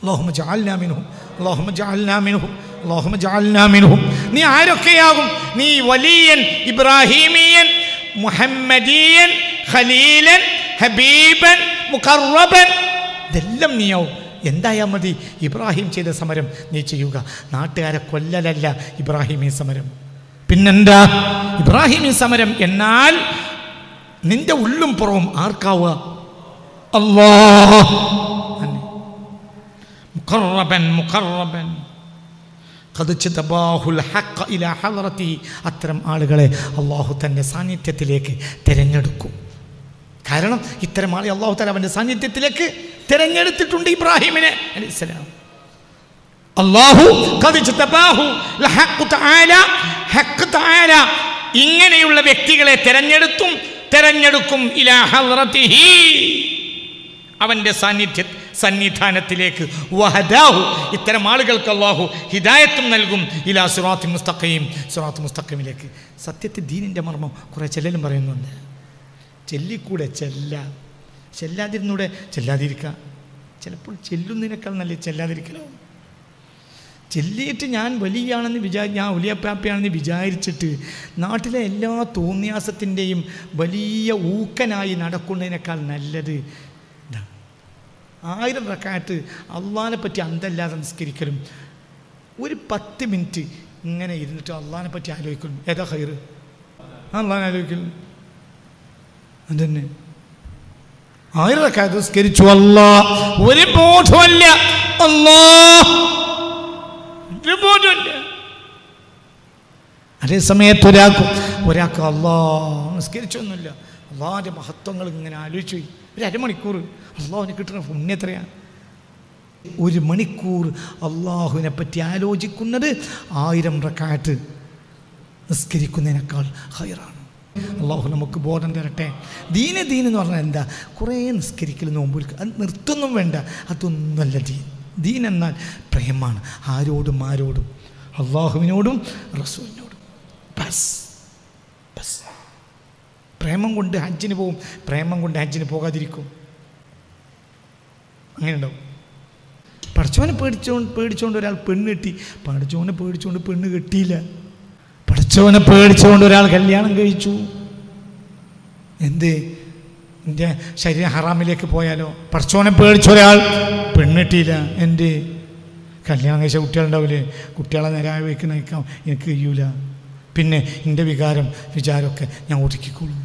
اللهم اجعلنا منهم اللهم اجعلنا منهم اللهم اجعلنا منهم. നീ ആരൊക്കെയാകും? നീ വലിയൻ, ഇബ്രാഹീമിയൻ, മുഹമ്മദിയൻ, ഖലീലൻ, ഹബീബൻ, മുഖറബൻ, ഇതെല്ലാം നീയാവും. എന്തായാൽ മതി ഇബ്രാഹിം ചെയ്ത സമരം നീ ചെയ്യുക. നാട്ടുകാരെ കൊല്ലലല്ല ഇബ്രാഹിമീ സമരം. പിന്നെന്താ ഇബ്രാഹിമീ സമരം? എന്നാൽ നിന്റെ ഉള്ളും പുറവും ആർക്കാവുക? അല്ലാഹ്. مقربا مقربا قد اجتباه الحق الى حضرته. അത്തരം ആളുകളെ അല്ലാഹു തൻ്റെ സാന്നിധ്യത്തിലേക്ക് തിരഞ്ഞെടുക്കും. കാരണം ഇത്തരം ആളെ അല്ലാഹു തആല അവൻ്റെ സാന്നിധ്യത്തിലേക്ക് തിരഞ്ഞെടുത്തിട്ടുണ്ട്. ഇബ്രാഹിമിനെ അലൈഹിസ്സലാം അല്ലാഹു قد اجتباه الحق تعالى حق تعالى ഇങ്ങനെയുള്ള വ്യക്തികളെ തിരഞ്ഞെടുത്തും തിരഞ്ഞെടുക്കും ഇലാ ഹദ്റതിഹി അവൻ്റെ സാന്നിധ്യം സന്നിധാനത്തിലേക്ക്. വഹദാഹു ഇത്തരം ആളുകൾക്ക് അല്ലാഹു ഹിദായത്തും നൽകും. ഇലാ സിറാത്തിൽ മുസ്തഖീം സിറാത്തിൽ മുസ്തഖീമിലേക്ക്. സത്യത്തിൽ ദീനിൻ്റെ മർമ്മം കുറേ ചെല്ലലും പറയുന്നുണ്ട്. ചെല്ലിക്കൂടെ? ചെല്ല ചെല്ലാതിരുന്നൂടെ? ചെല്ലാതിരിക്കുക. ചിലപ്പോൾ ചെല്ലുന്നതിനേക്കാൾ നല്ല ചെല്ലാതിരിക്കലോ. ചെല്ലിയിട്ട് ഞാൻ വലിയാണെന്ന് വിചാരി ഞാൻ ഉലിയപ്പാപ്പയാണെന്ന് വിചാരിച്ചിട്ട് നാട്ടിലെ എല്ലാ തോന്നിയാസത്തിൻ്റെയും വലിയ ഊക്കനായി നടക്കുന്നതിനേക്കാൾ നല്ലത് ആയിരം റക്അത്ത് അള്ളാഹിനെ പറ്റി അന്തല്ലാതെ നിസ്കരിക്കലും ഒരു പത്ത് മിനിറ്റ് ഇങ്ങനെ ഇരുന്നിട്ട് അള്ളാഹിനെ പറ്റി ആലോചിക്കലും ഏതാ ഹൈറ്? അള്ളാഹിനെ ആലോചിക്കലും അതന്നെ. ആയിരം റക്അത്ത് നിസ്കരിച്ചു അള്ളാഹ് ഒരു ബോധമല്ല. അള്ളാഹ് ഒരു ബോധമല്ല. അതേ സമയത്ത് ഒരാൾക്കും ഒരാൾക്ക് അള്ളാഹ് നിസ്കരിച്ചൊന്നുമില്ല. അള്ളാഹിൻ്റെ മഹത്വങ്ങൾ ഇങ്ങനെ ആലോചിച്ചു ഒരു അരമണിക്കൂർ. അള്ളാഹുവിന് കിട്ടുന്ന പുണ്യം എത്രയാണ്? ഒരു മണിക്കൂർ അള്ളാഹുവിനെ പറ്റി ആലോചിക്കുന്നത് ആയിരം റക്അത്ത് നിസ്കരിക്കുന്നതിനേക്കാൾ ഹൈറാണ്. അള്ളാഹു നമുക്ക് ബോധം തരട്ടെ. ദീന് ദീൻ എന്ന് പറഞ്ഞാൽ എന്താ? കുറേ നിസ്കരിക്കൽ നോമ്പ് അത് നിർത്തുന്നും വേണ്ട. അതൊന്നുമല്ല ദീൻ. ദീൻ എന്നാൽ പ്രേമമാണ്. ആരോടും ആരോടും അള്ളാഹുവിനോടും റസൂലിനോടും. ബസ് ബസ്. പ്രേമം കൊണ്ട് ഹജ്ജിന് പോകും, പ്രേമം കൊണ്ട് ഹജ്ജിന് പോകാതിരിക്കും. അങ്ങനെ ഉണ്ടാവും. പഠിച്ചവനെ പേടിച്ചോ പേടിച്ചുകൊണ്ട് ഒരാൾ പെണ്ണ് കെട്ടി, പഠിച്ചവനെ പേടിച്ചുകൊണ്ട് പെണ്ണ് കെട്ടിയില്ല. പഠിച്ചവനെ പേടിച്ചുകൊണ്ട് ഒരാൾ കല്യാണം കഴിച്ചു. എന്ത് എൻ്റെ ശരീരം ഹറാമിലേക്ക് പോയാലോ? പഠിച്ചവനെ പേടിച്ച ഒരാൾ പെണ്ണ് കെട്ടിയില്ല. എൻ്റെ കല്യാണം കഴിച്ച കുട്ടികളുണ്ടാവില്ലേ? കുട്ടികളെ നേരായ വഴിക്ക് നയിക്കാം എനിക്ക് കഴിയൂല. പിന്നെ എൻ്റെ വികാരം വിചാരമൊക്കെ ഞാൻ ഒതുക്കിക്കോളും.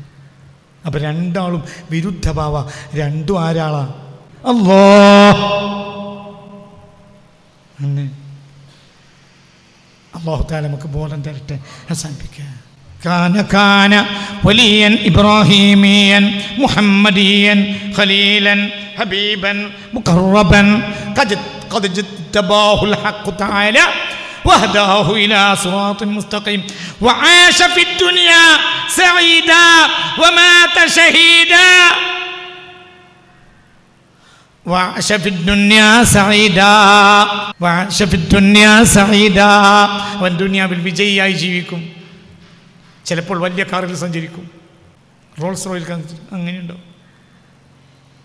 അപ്പം രണ്ടാളും വിരുദ്ധഭാവ. രണ്ടും ആരാളാ? അല്ലാഹ്. അങ്ങനെ അല്ലാഹു തആല നമുക്ക് ബോധം തരട്ടെ. അവസാനിപ്പിക്കുക. കാന കാന വലിയൻ, ഇബ്രാഹീമിയൻ, മുഹമ്മദിയൻ, ഖലീലൻ, ഹബീബൻ, മുഖറബൻ, ഖദ് ഖദ് ജതബാഹുൽ ഹഖ് തആല وهداه إلى صراط مستقيم وعاش في الدنيا سعيدا ومات شهيدا وعاش في الدنيا سعيدا وعاش في الدنيا سعيدا والدنيا بالبجي يجيكم ചിലപ്പോൾ വലിയ കാറിൽ സഞ്ചരിക്കും. റോൾസ് റോയിൽ അങ്ങനെയുണ്ടോ?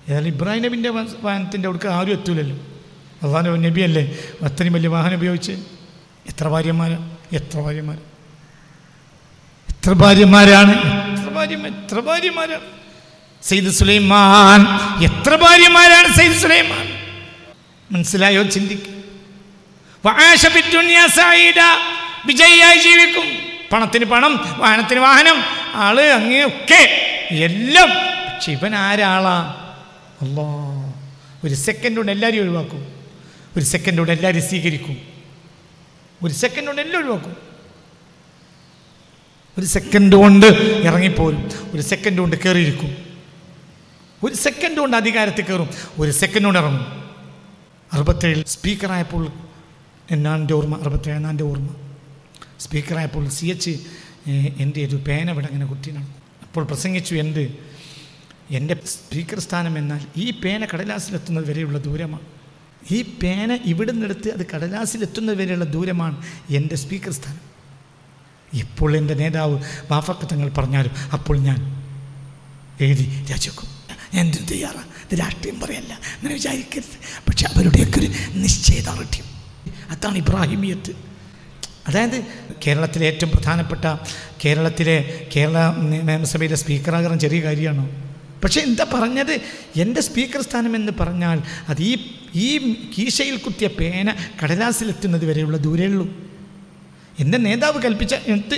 ഏതായാലും ഇബ്രാഹിം നബിൻ്റെ വാഹനത്തിൻ്റെ അവിടേക്ക് ആരും എത്തൂലല്ലോ. അള്ളാഹുവിൻ്റെ നബിയല്ലേ അത്രയും വലിയ വാഹനം ഉപയോഗിച്ച്. എത്ര ഭാര്യമാർ എത്ര ഭാര്യമാർ എത്ര ഭാര്യമാരാണ് എത്ര ഭാര്യ എത്ര ഭാര്യമാരാണ് സയ്യിദ് സുലൈമാൻ എത്ര ഭാര്യമാരാണ് സയ്യിദ് സുലൈമാൻ മനസ്സിലായോ ചിന്തിക്കുക വആശ ഫി ദുനിയ സഈദ വിജയിയായി ജീവിക്കും പണത്തിന് പണം വാഹനത്തിന് വാഹനം ആള് അങ്ങനെയൊക്കെ എല്ലാം പക്ഷെ ഇവൻ ആരാളാ അല്ലാ ഒരു സെക്കൻഡ് കൊണ്ട് എല്ലാവരും ഒഴിവാക്കും ഒരു സെക്കൻഡ് കൊണ്ട് എല്ലാവരും സ്വീകരിക്കും ഒരു സെക്കൻഡ് കൊണ്ട് എല്ലാം ഒഴിവാക്കും ഒരു സെക്കൻഡ് കൊണ്ട് ഇറങ്ങിപ്പോരും ഒരു സെക്കൻഡ് കൊണ്ട് കയറിയിരിക്കും ഒരു സെക്കൻഡ് കൊണ്ട് അധികാരത്തിൽ കയറും ഒരു സെക്കൻഡ് കൊണ്ട് ഇറങ്ങും അറുപത്തേഴിൽ സ്പീക്കറായപ്പോൾ എന്നാണ് എൻ്റെ ഓർമ്മ അറുപത്തേഴ് എന്നാണ് എൻ്റെ ഓർമ്മ സ്പീക്കറായപ്പോൾ സി എച്ച് എൻ്റെ ഒരു പേന ഇവിടെ അങ്ങനെ കുട്ടിയാണ് അപ്പോൾ പ്രസംഗിച്ചു എന്ത് എൻ്റെ സ്പീക്കർ സ്ഥാനം എന്നാൽ ഈ പേന കടലാസിലെത്തുന്നത് വരെയുള്ള ദൂരമാണ് ഈ പേന ഇവിടെ നിന്നെടുത്ത് അത് കടലാസിലെത്തുന്നത് വരെയുള്ള ദൂരമാണ് എൻ്റെ സ്പീക്കർ സ്ഥാനം എപ്പോൾ എൻ്റെ നേതാവ് വാഫക്കത്തങ്ങൾ പറഞ്ഞാലും അപ്പോൾ ഞാൻ എഴുതി രാജിവെക്കും ഞാൻ എന്തിനും തയ്യാറാണ് ഇത് രാഷ്ട്രീയം പറയല്ല അങ്ങനെ വിചാരിക്കരുത് പക്ഷെ അവരുടെയൊക്കെ ഒരു നിശ്ചയദാർഢ്യം അതാണ് ഇബ്രാഹിമിയത്ത് അതായത് കേരളത്തിലെ ഏറ്റവും പ്രധാനപ്പെട്ട കേരളത്തിലെ കേരള നിയമസഭയിലെ സ്പീക്കറാകാൻ ചെറിയ കാര്യമാണോ പക്ഷേ എന്താ പറഞ്ഞത് എൻ്റെ സ്പീക്കർ സ്ഥാനമെന്ന് പറഞ്ഞാൽ അത് ഈ ഈ കീശയിൽ കുത്തിയ പേന കടലാസിലെത്തുന്നത് വരെയുള്ള ദൂരേ ഉള്ളൂ എൻ്റെ നേതാവ് കൽപ്പിച്ച എന്ത്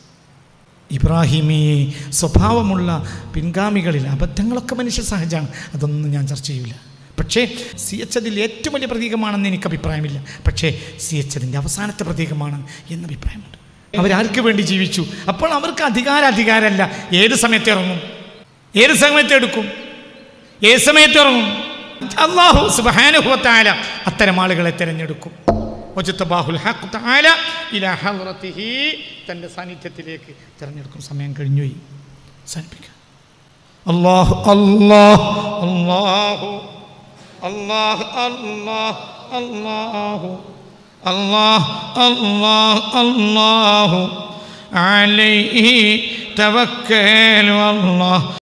ഇബ്രാഹിമിയെ സ്വഭാവമുള്ള പിൻഗാമികളിൽ അബദ്ധങ്ങളൊക്കെ മനുഷ്യ സഹജമാണ് അതൊന്നും ഞാൻ ചർച്ച ചെയ്യില്ല പക്ഷേ സി എച്ച് അതിൽ ഏറ്റവും വലിയ പ്രതീകമാണെന്ന് എനിക്ക് അഭിപ്രായമില്ല പക്ഷേ സി എച്ച് അതിൻ്റെ അവസാനത്തെ പ്രതീകമാണ് എന്ന അഭിപ്രായമുണ്ട് അവരാർക്ക് വേണ്ടി ജീവിച്ചു അപ്പോൾ അവർക്ക് അധികാര അധികാരമല്ല ഏത് സമയത്ത് ഇറങ്ങും ഏത് സമയത്ത് എടുക്കും ഏത് സമയത്ത് ഇറങ്ങും അല്ലാഹു സുബ്ഹാനഹു വ തആല അത്തരം ആളുകളെ തിരഞ്ഞെടുക്കും വജ്തബാഹുൽ ഹഖ് തആല ഇലാ ഹദ്റതിഹി തൻ്റെ സാന്നിധ്യത്തിലേക്ക് തിരഞ്ഞെടുക്കും സമയം കഴിഞ്ഞു പോയി സാനിപ്പിക്കുക അല്ലാഹു അല്ലാഹു അല്ലാഹു അല്ലാഹു അല്ലാഹു അല്ലാഹു അല്ലാഹു അലൈഹി തവക്കൽ അല്ലാഹ്